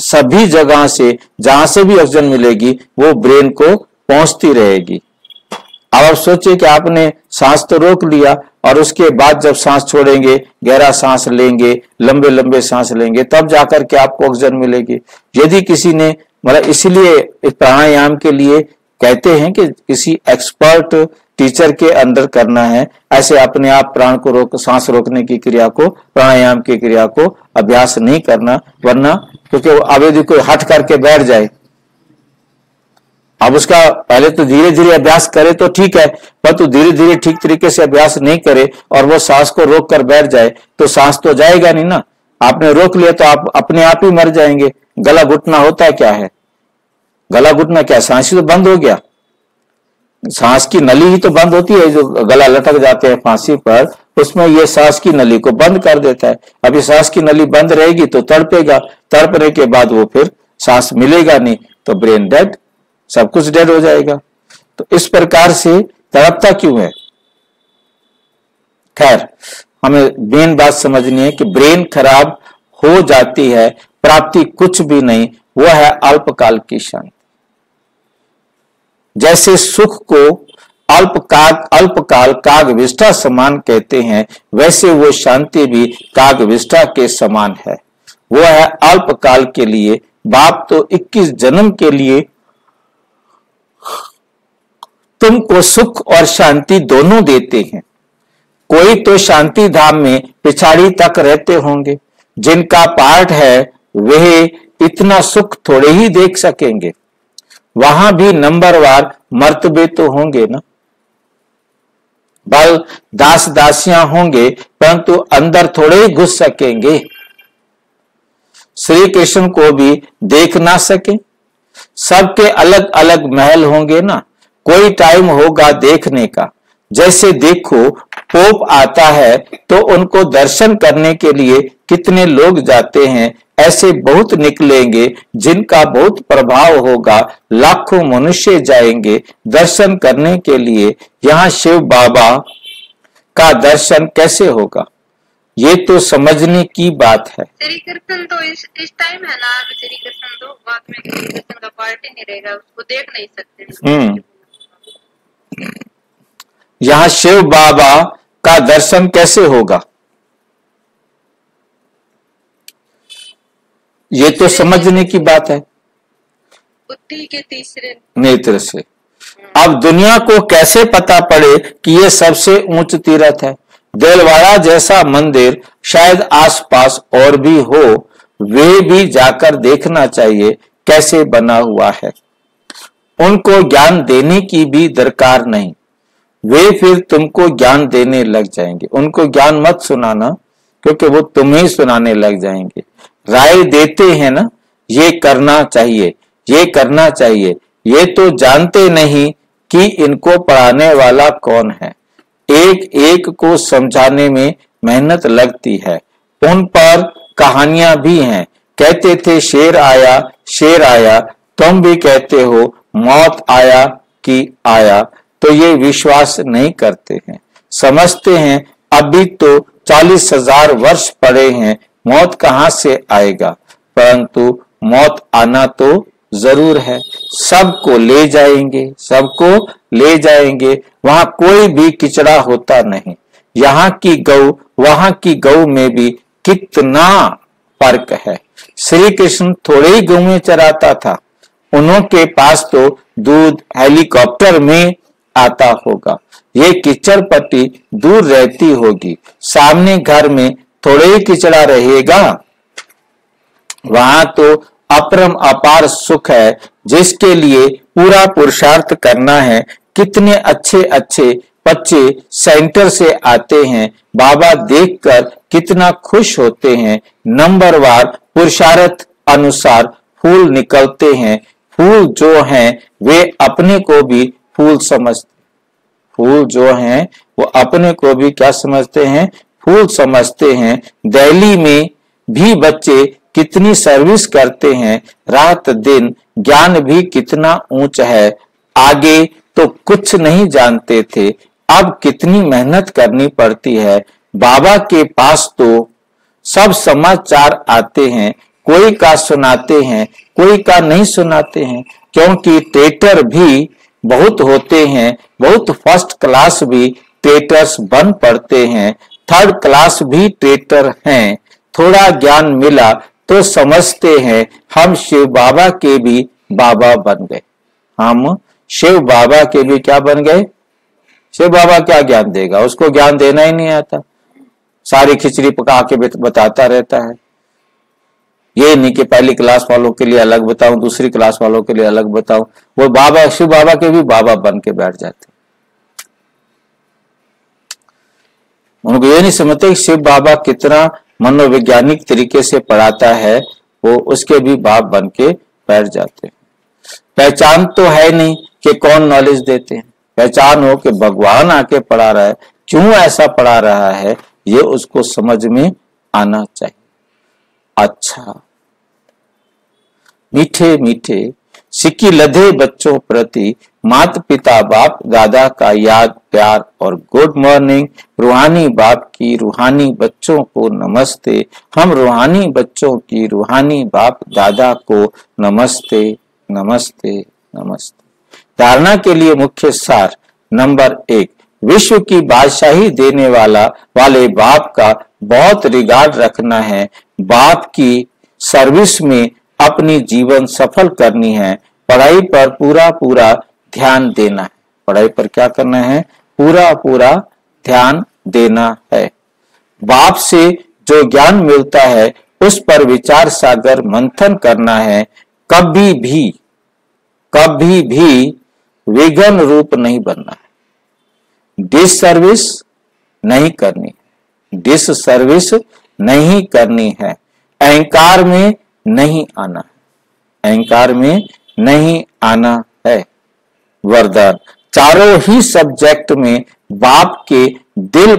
सभी जगह से, जहां से भी ऑक्सीजन मिलेगी वो ब्रेन को पहुंचती रहेगी। अब आप सोचिए कि आपने सांस तो रोक लिया और उसके बाद जब सांस छोड़ेंगे, गहरा सांस लेंगे, लंबे लंबे सांस लेंगे, तब जाकर के आपको ऑक्सीजन मिलेगी। यदि किसी ने, मतलब इसलिए इस प्राणायाम के लिए कहते हैं कि किसी एक्सपर्ट टीचर के अंदर करना है, ऐसे अपने आप प्राण को सांस रोकने की क्रिया को, प्राणायाम की क्रिया को अभ्यास नहीं करना, वरना क्योंकि अब यदि कोई हट करके बैठ जाए, अब उसका पहले तो धीरे धीरे अभ्यास करे तो ठीक है, परंतु धीरे धीरे ठीक तरीके से अभ्यास नहीं करे और वो सांस को रोक कर बैठ जाए तो सांस तो जाएगा नहीं ना। आपने रोक लिया तो आप अपने आप ही मर जाएंगे। गला घुटना होता क्या है? गला घुटना क्या, सांस ही तो बंद हो गया, सांस की नली ही तो बंद होती है। जो गला लटक जाते हैं फांसी पर, उसमें ये सांस की नली को बंद कर देता है। अब ये सांस की नली बंद रहेगी तो तड़पेगा, तड़पने के बाद वो फिर सांस मिलेगा नहीं तो ब्रेन डेड, सब कुछ डेड हो जाएगा। तो इस प्रकार से तड़पता क्यों है? खैर, हमें मेन बात समझनी है कि ब्रेन खराब हो जाती है, प्राप्ति कुछ भी नहीं, वो है अल्पकाल की शांति। जैसे सुख को अल्पकाल कागविष्ठा समान कहते हैं, वैसे वो शांति भी कागविष्ठा के समान है, वो है अल्पकाल के लिए। बाप तो 21 जन्म के लिए तुमको सुख और शांति दोनों देते हैं। कोई तो शांति धाम में पिछाड़ी तक रहते होंगे, जिनका पार्ट है वह इतना सुख थोड़े ही देख सकेंगे, वहां भी नंबरवार मर्तबे तो होंगे ना, बल दास दासियां होंगे, परंतु अंदर थोड़े ही घुस सकेंगे, श्री कृष्ण को भी देख ना सके। सबके अलग अलग महल होंगे ना, कोई टाइम होगा देखने का। जैसे देखो पोप आता है तो उनको दर्शन करने के लिए कितने लोग जाते हैं, ऐसे बहुत निकलेंगे जिनका बहुत प्रभाव होगा, लाखों मनुष्य जाएंगे दर्शन करने के लिए। यहाँ शिव बाबा का दर्शन कैसे होगा, ये तो समझने की बात है। तो इस टाइम है ना, तो बाद में का पार्टी नहीं रहेगा, उसको देख नहीं सकते। यहाँ शिव बाबा का दर्शन कैसे होगा, ये तो समझने की बात है, बुद्धि के तीसरे नेत्र से। अब दुनिया को कैसे पता पड़े कि ये सबसे ऊंच तीर्थ है? देलवाड़ा जैसा मंदिर शायद आसपास और भी हो, वे भी जाकर देखना चाहिए कैसे बना हुआ है। उनको ज्ञान देने की भी दरकार नहीं, वे फिर तुमको ज्ञान देने लग जाएंगे। उनको ज्ञान मत सुनाना, क्योंकि वो तुम्हें सुनाने लग जाएंगे। राय देते हैं ना, ये करना चाहिए, ये करना चाहिए, ये तो जानते नहीं कि इनको पढ़ाने वाला कौन है। एक एक को समझाने में मेहनत लगती है। उन पर कहानियां भी हैं, कहते थे शेर आया, शेर आया, तुम भी कहते हो मौत आया कि आया, तो ये विश्वास नहीं करते हैं। समझते हैं अभी तो 40,000 वर्ष पड़े हैं, मौत कहां से आएगा, परंतु मौत आना तो जरूर है, सबको ले जाएंगे, सबको ले जाएंगे। वहां कोई भी किचड़ा होता नहीं। यहाँ की गऊ वहां की गऊ में भी कितना फर्क है। श्री कृष्ण थोड़े ही गऊ चराता था, उनके पास तो दूध हेलीकॉप्टर में आता होगा, ये कीचड़ पट्टी दूर रहती होगी। सामने घर में थोड़े ही किचड़ा रहेगा, वहां तो अपरम अपार सुख है, जिसके लिए पूरा पुरुषार्थ करना है। कितने अच्छे अच्छे बच्चे सेंटर से आते हैं, बाबा देखकर कितना खुश होते हैं। नंबरवार पुरुषार्थ अनुसार फूल निकलते हैं। फूल जो हैं वे अपने को भी फूल समझते, फूल जो हैं वो अपने को भी क्या समझते हैं, फूल समझते हैं। दिल्ली में भी बच्चे कितनी सर्विस करते हैं रात दिन, ज्ञान भी कितना ऊंच है। आगे तो कुछ नहीं जानते थे, अब कितनी मेहनत करनी पड़ती है। बाबा के पास तो सब समाचार आते हैं, कोई का सुनाते हैं कोई का नहीं सुनाते हैं, क्योंकि ट्रेटर भी बहुत होते हैं, बहुत फर्स्ट क्लास भी ट्रेटर्स बन पड़ते हैं, थर्ड क्लास भी ट्रेटर हैं। थोड़ा ज्ञान मिला तो समझते हैं हम शिव बाबा के भी बाबा बन गए, हम शिव बाबा के भी क्या बन गए। शिव बाबा क्या ज्ञान देगा, उसको ज्ञान देना ही नहीं आता, सारी खिचड़ी पका के बताता रहता है। ये नहीं कि पहली क्लास वालों के लिए अलग बताऊं, दूसरी क्लास वालों के लिए अलग बताऊं, वो बाबा शिव बाबा के भी बाबा बन के बैठ जाते। उनको ये नहीं समझते शिव बाबा कितना मनोवैज्ञानिक तरीके से पढ़ाता है, वो उसके भी बाप बन के बैठ जाते हैं। पहचान तो है नहीं कि कौन नॉलेज देते हैं, पहचान हो कि भगवान आके पढ़ा रहा है, क्यों ऐसा पढ़ा रहा है ये उसको समझ में आना चाहिए। अच्छा, मीठे मीठे सिक्की लधे बच्चों प्रति माता पिता बाप दादा का याद प्यार और गुड मॉर्निंग। रूहानी बाप की रूहानी बच्चों को नमस्ते, हम रूहानी बच्चों की रूहानी बाप दादा को नमस्ते नमस्ते नमस्ते। धारणा के लिए मुख्य सार नंबर 1, विश्व की बादशाही देने वाले बाप का बहुत रिगार्ड रखना है। बाप की सर्विस में अपनी जीवन सफल करनी है। पढ़ाई पर पूरा पूरा ध्यान देना है, पढ़ाई पर क्या करना है, पूरा पूरा ध्यान देना है। बाप से जो ज्ञान मिलता है उस पर विचार सागर मंथन करना है। कभी भी विघ्न रूप नहीं बनना है, डिस सर्विस नहीं करनी, डिस सर्विस नहीं करनी है। अहंकार में नहीं आना, अहंकार में नहीं आना है। वरदान चारों ही सब्जेक्ट में बाप के दिल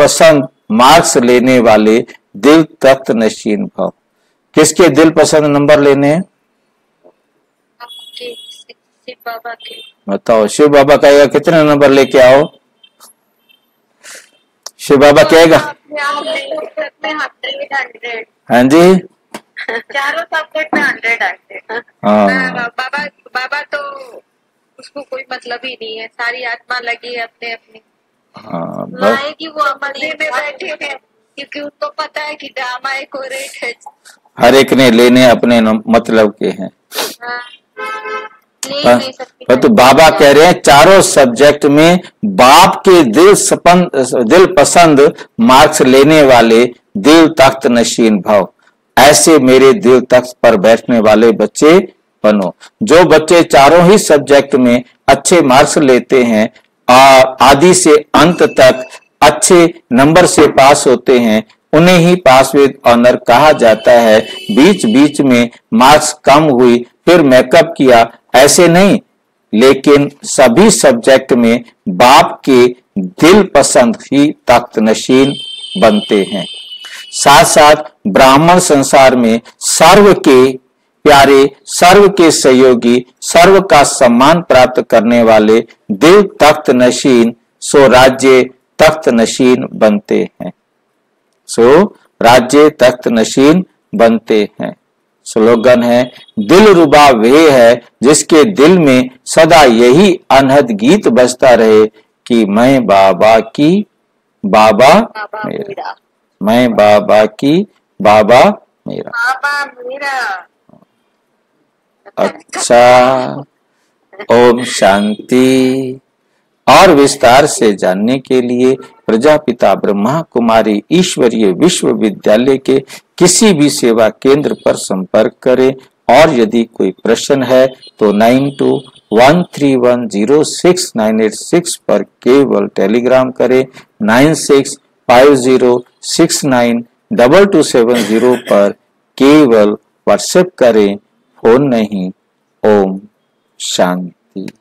पसंद मार्क्स लेने वाले दिल तत्व नशीन भाव। किसके दिल पसंद नंबर लेने हैं, शिव बाबा के। बताओ शिव बाबा कहेगा कितने नंबर लेके आओ, शिव बाबा कहेगा हाँ जी चारों सब्जेक्ट में 100। बाबा तो उसको कोई मतलब ही नहीं है, सारी आत्मा लगी है अपने अपने लाए कि वो मजे में बैठे हैं, क्योंकि उनको पता है कि ड्रामा एक और रेट है, हर एक ने लेने अपने मतलब के हैं। तो बाबा कह रहे हैं चारों सब्जेक्ट में बाप के दिल पसंद मार्क्स लेने वाले दिल तख्त नशीन भाव। ऐसे मेरे दिल तख्त पर बैठने वाले बच्चे बनो। जो बच्चे चारों ही सब्जेक्ट में अच्छे मार्क्स लेते हैं और आदि से अंत तक अच्छे नंबर से पास होते हैं उन्हें ही पास विद ऑनर कहा जाता है। बीच बीच में मार्क्स कम हुई फिर मेकअप किया ऐसे नहीं, लेकिन सभी सब्जेक्ट में बाप के दिल पसंद ही तख्त नशीन बनते हैं। साथ साथ ब्राह्मण संसार में सर्व के प्यारे, सर्व के सहयोगी, सर्व का सम्मान प्राप्त करने वाले दिल तख्त नशीन स्वराज्य तख्त नशीन बनते हैं, सो राज्य तख्त नशीन बनते हैं। स्लोगन है दिल रुबा वे है जिसके दिल में सदा यही अनहद गीत बजता रहे कि मैं बाबा की बाबा मेरा, मैं बाबा की बाबा मेरा, बाबा मेरा। अच्छा, ओम शांति। और विस्तार से जानने के लिए प्रजापिता ब्रह्मा कुमारी ईश्वरीय विश्वविद्यालय के किसी भी सेवा केंद्र पर संपर्क करें और यदि कोई प्रश्न है तो 9213106986 पर केवल टेलीग्राम करें, 9650692270 पर केवल व्हाट्सएप करें, फोन नहीं। ओम शांति।